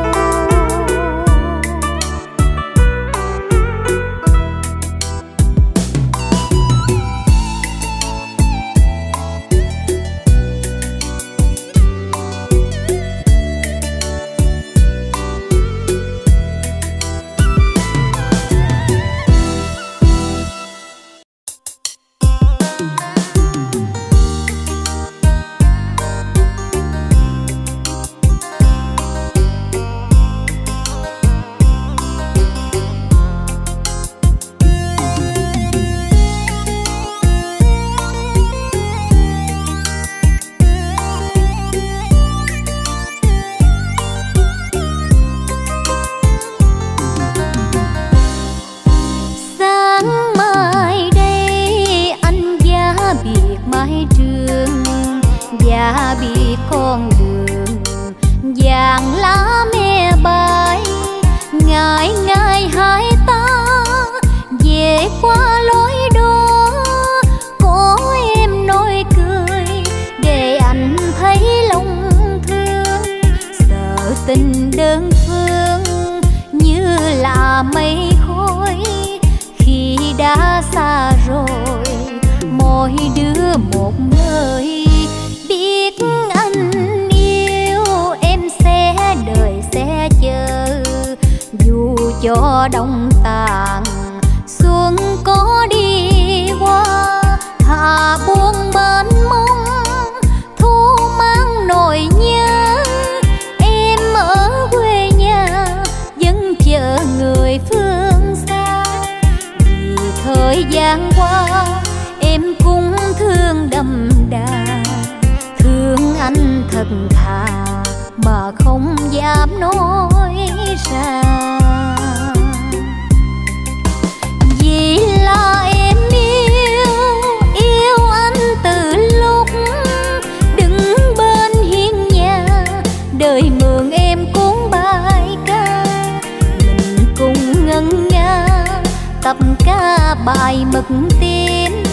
Bài mực tím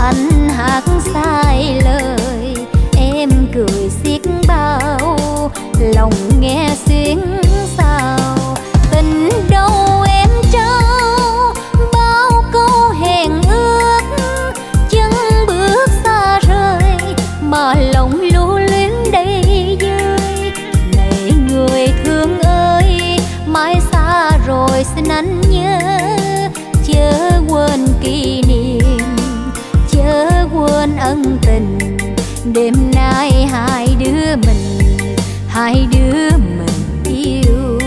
anh hát sai lời, em cười xiết bao lòng nghe xuyến sao. Tình đâu em trao bao câu hẹn ước, chân bước xa rời mà lòng lưu luyến đây dưới. Này người thương ơi, mãi xa rồi xin anh nhớ, chớ quên kỷ niệm, chớ quên ân tình. Đêm nay hai đứa mình yêu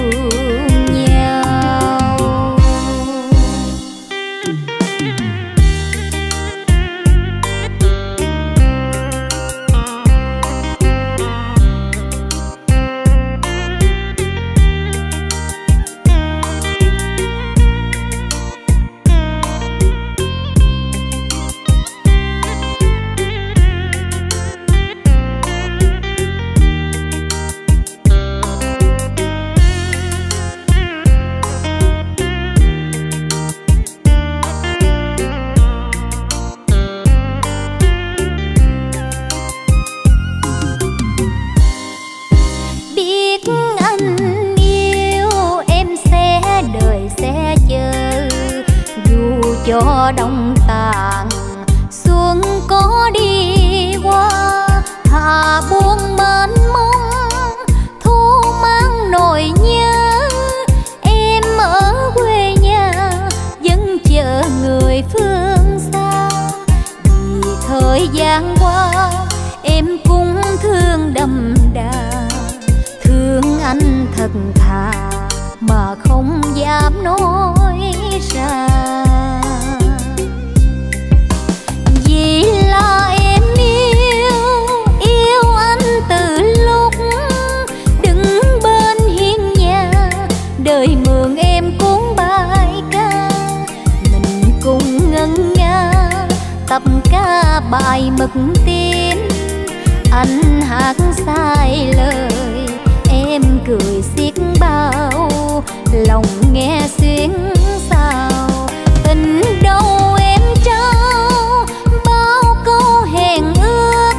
nhau. Cho đông tàn xuân có đi qua, thà buông mến mong thu mang nỗi nhớ. Em ở quê nhà vẫn chờ người phương xa, vì thời gian qua em cũng thương đậm đà thương thương anh thật thà mà không dám nói ra. Vì là em yêu anh từ lúc đứng bên hiên nhà, đời mượn em cuốn bài ca, mình cùng ngân nga tập ca bài mực tím. Anh hát sai lời, em cười xiết bao, lòng nghe xuyến sao. Tình đâu em trao bao câu hẹn ước,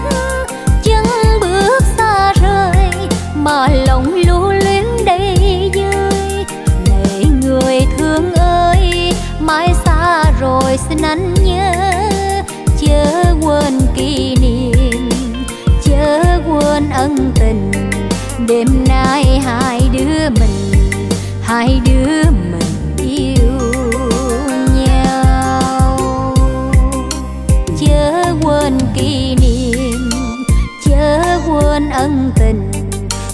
chân bước xa rời mà lòng lưu luyến đầy vơi. Này người thương ơi, mãi xa rồi xin anh nhớ, chớ quên kỷ niệm, chớ quên ân tình. Đêm nay hai đứa mình yêu nhau, chớ quên kỷ niệm, chớ quên ân tình.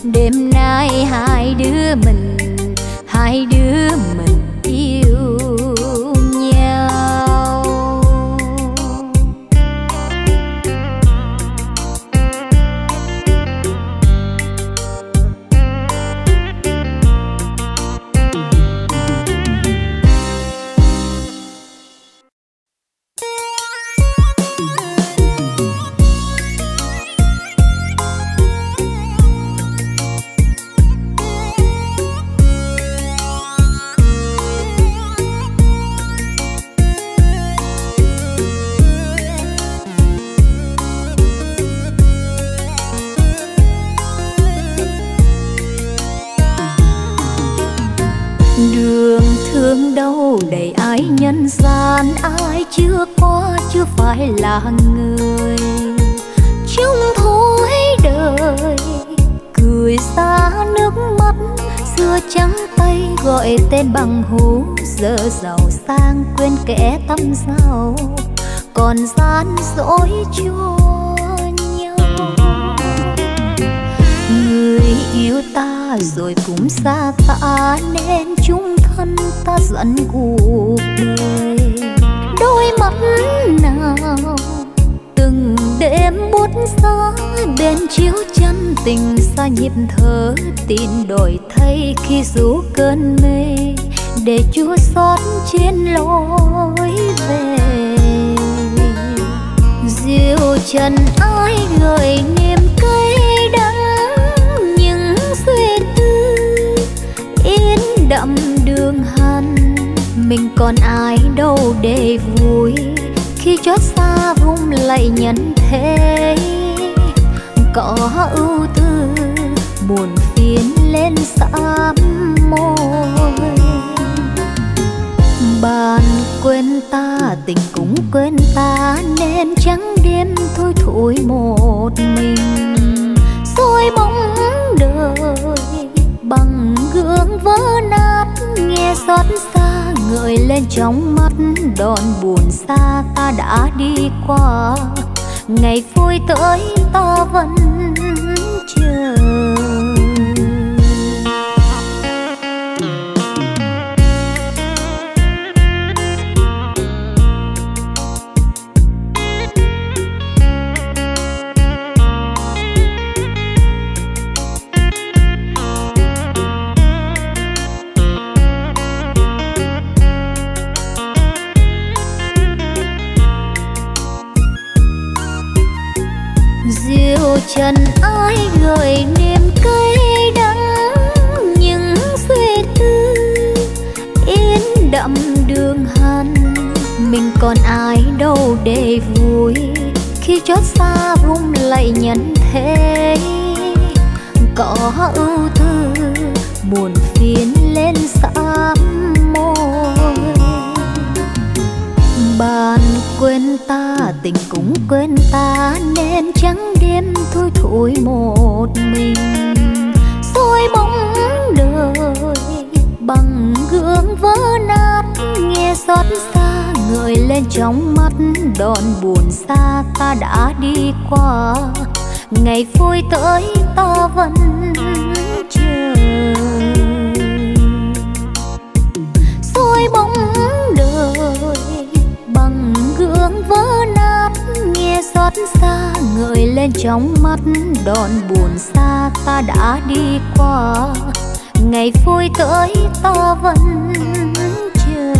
Đêm nay hai đứa mình yêu nhau. Nhân gian ai chưa qua chưa phải là người, chung thối đời cười xa nước mắt. Xưa trắng tay gọi tên bằng hú, giờ giàu sang quên kẻ tâm giao, còn gian dối cho nhau. Người yêu ta rồi cũng xa ta, nên chung thân ta dẫn cuộc đời. Đôi mắt nào từng đêm buốt giá, bên chiếu chân tình xa nhịp thở. Tin đổi thay khi rủ cơn mê, để chua xót trên lối về. Diều trần ai gợi niềm cây đắng, những suy tư yên đậm đường hằn. Mình còn ai đâu để vui, khi chót xa vung lại nhận thế. Có ưu tư buồn phiền lên xám môi. Bạn quên ta, tình cũng quên ta, nên trắng đêm thôi thủi một mình. Xôi bóng đời bằng gương vỡ nát, nghe xót xa người lên trong mắt. Đòn buồn xa ta đã đi qua, ngày vui tới ta vẫn chờ. Trần ai gợi niềm cay đắng, những suy tư yên đậm đường hằn. Mình còn ai đâu để vui, khi chót xa vung lại nhận thế. Có ưu tư buồn phiền lên xám môi. Bạn quên ta, tình cũng quên ta, nên trắng đêm thôi thủi một mình. Xôi bóng đời bằng gương vỡ nát, nghe xót xa người lên trong mắt. Đòn buồn xa ta đã đi qua, ngày vui tới ta vẫn xa ngời lên trong mắt đòn buồn xa ta đã đi qua, ngày vui tới ta vẫn chờ.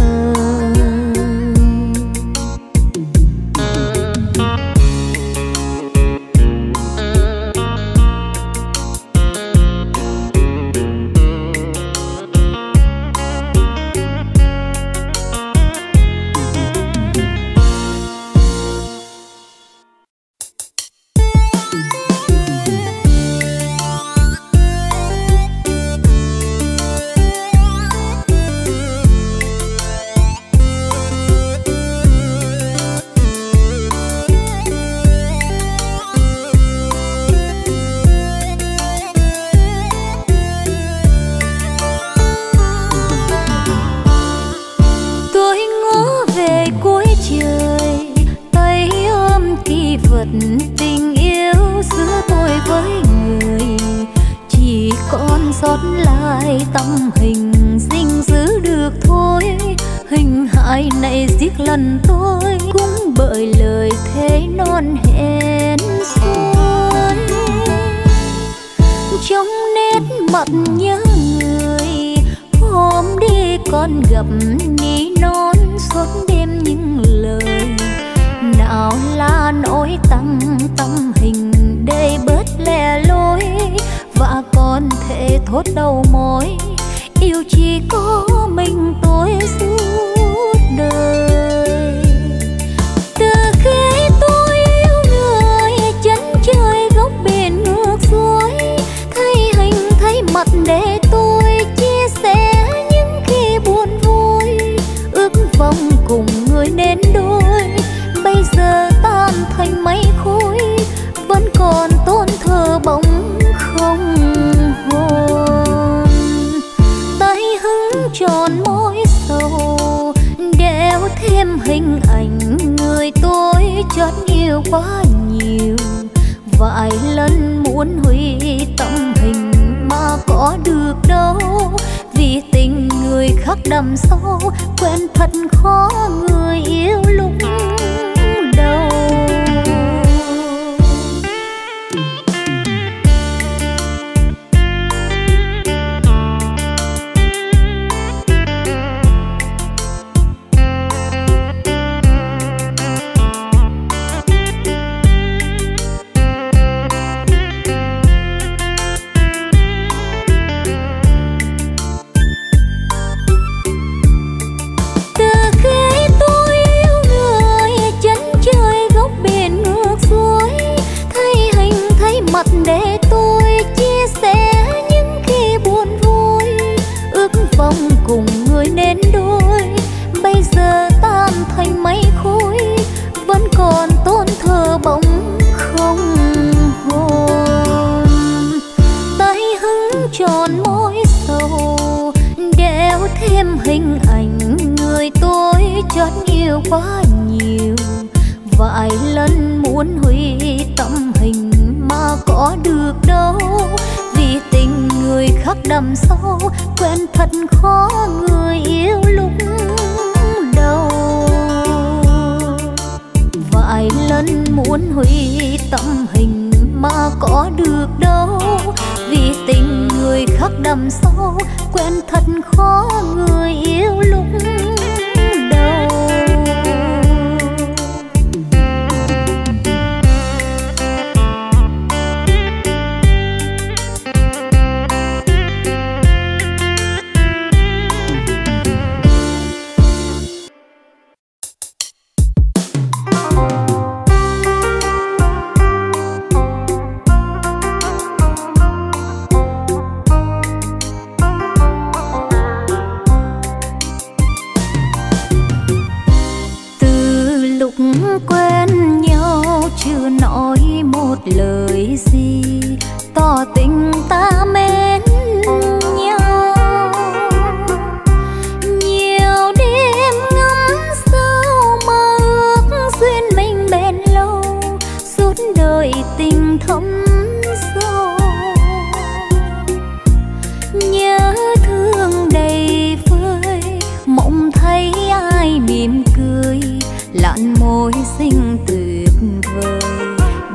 cạn môi xinh tuyệt vời.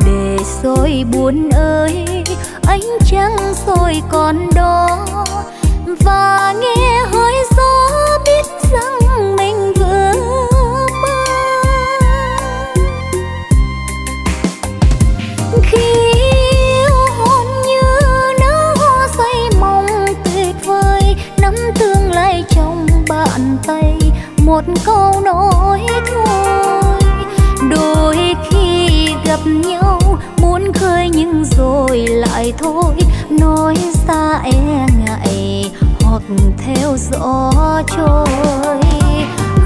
Để xôi buồn ơi, ánh trăng rồi còn đó, và nghe hơi gió biết rằng mình vừa mơ. Khi yêu hôn như nở hoa say mộng tuyệt vời, nắm tương lai trong bàn tay, một câu nói thôi. Đôi khi gặp nhau muốn khơi nhưng rồi lại thôi, nói xa e ngại hoặc theo gió trôi.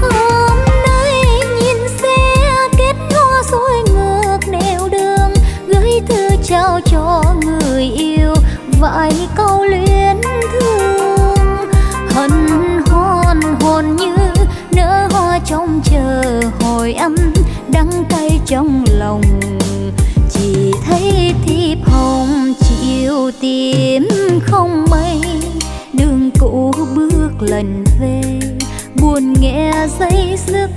Hôm nay nhìn xe kết hoa dối ngược nẻo đường, gửi thư trao cho người yêu vài câu luyến thương. Hân hoan hồn như nở hoa trong chờ hồi âm, đắng cay trong lòng chỉ thấy thiệp hồng chiều tím không mây. Đường cũ bước lần về, buồn nghe dây dứt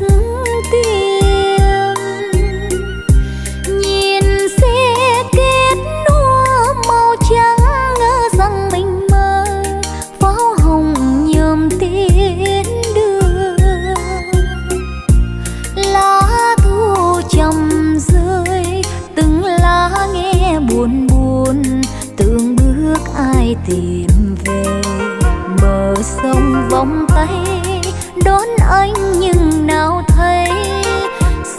tim. Nhìn xe kết nua màu trắng, ngỡ rằng mình mơ pháo hồng nhòm tiến đường. Lá thu trầm rơi, từng lá nghe buồn buồn, từng bước ai tìm về. Bờ sông vòng tay đón anh nhưng nào thấy,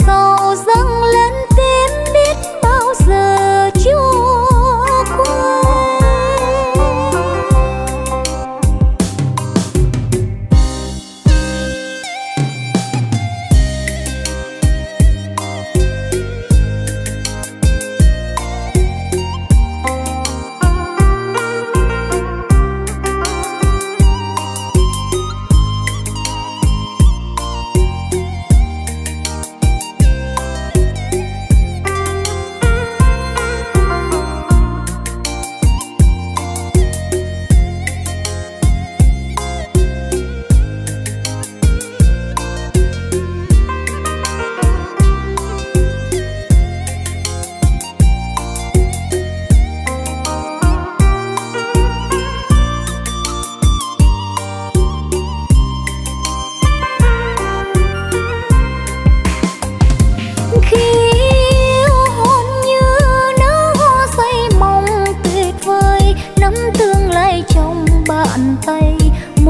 sầu dâng lên tim biết bao giờ cho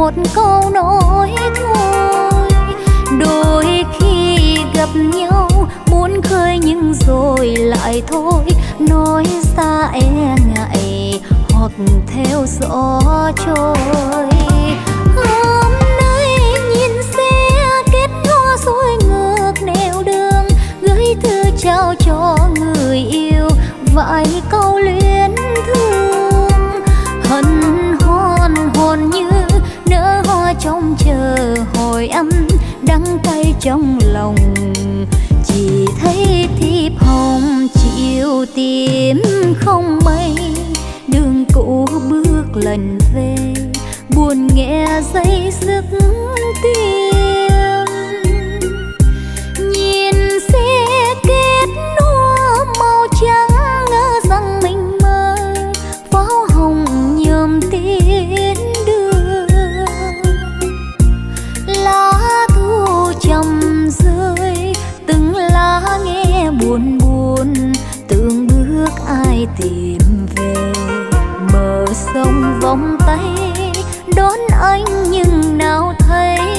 một câu nói thôi. Đôi khi gặp nhau muốn khơi nhưng rồi lại thôi, nói xa e ngại hoặc theo gió trôi. Hôm nay nhìn xe kết hoa dối ngược nẻo đường, gửi thư trao cho người yêu vài câu luyến thương. Hân hoan hồn như nở hoa trong chờ hồi âm, đắng cay trong lòng chỉ thấy thiệp hồng chiều tím không mây. Đường cũ bước lần về, buồn nghe dây dứt tim. Nhìn xe kết nua màu trắng, ngỡ rằng mình mơ pháo hồng nhòm tiến đường. Lá thu trầm rơi, từng lá nghe buồn buồn, từng bước ai tìm về. Bờ sông vòng tay đón anh nhưng nào thấy,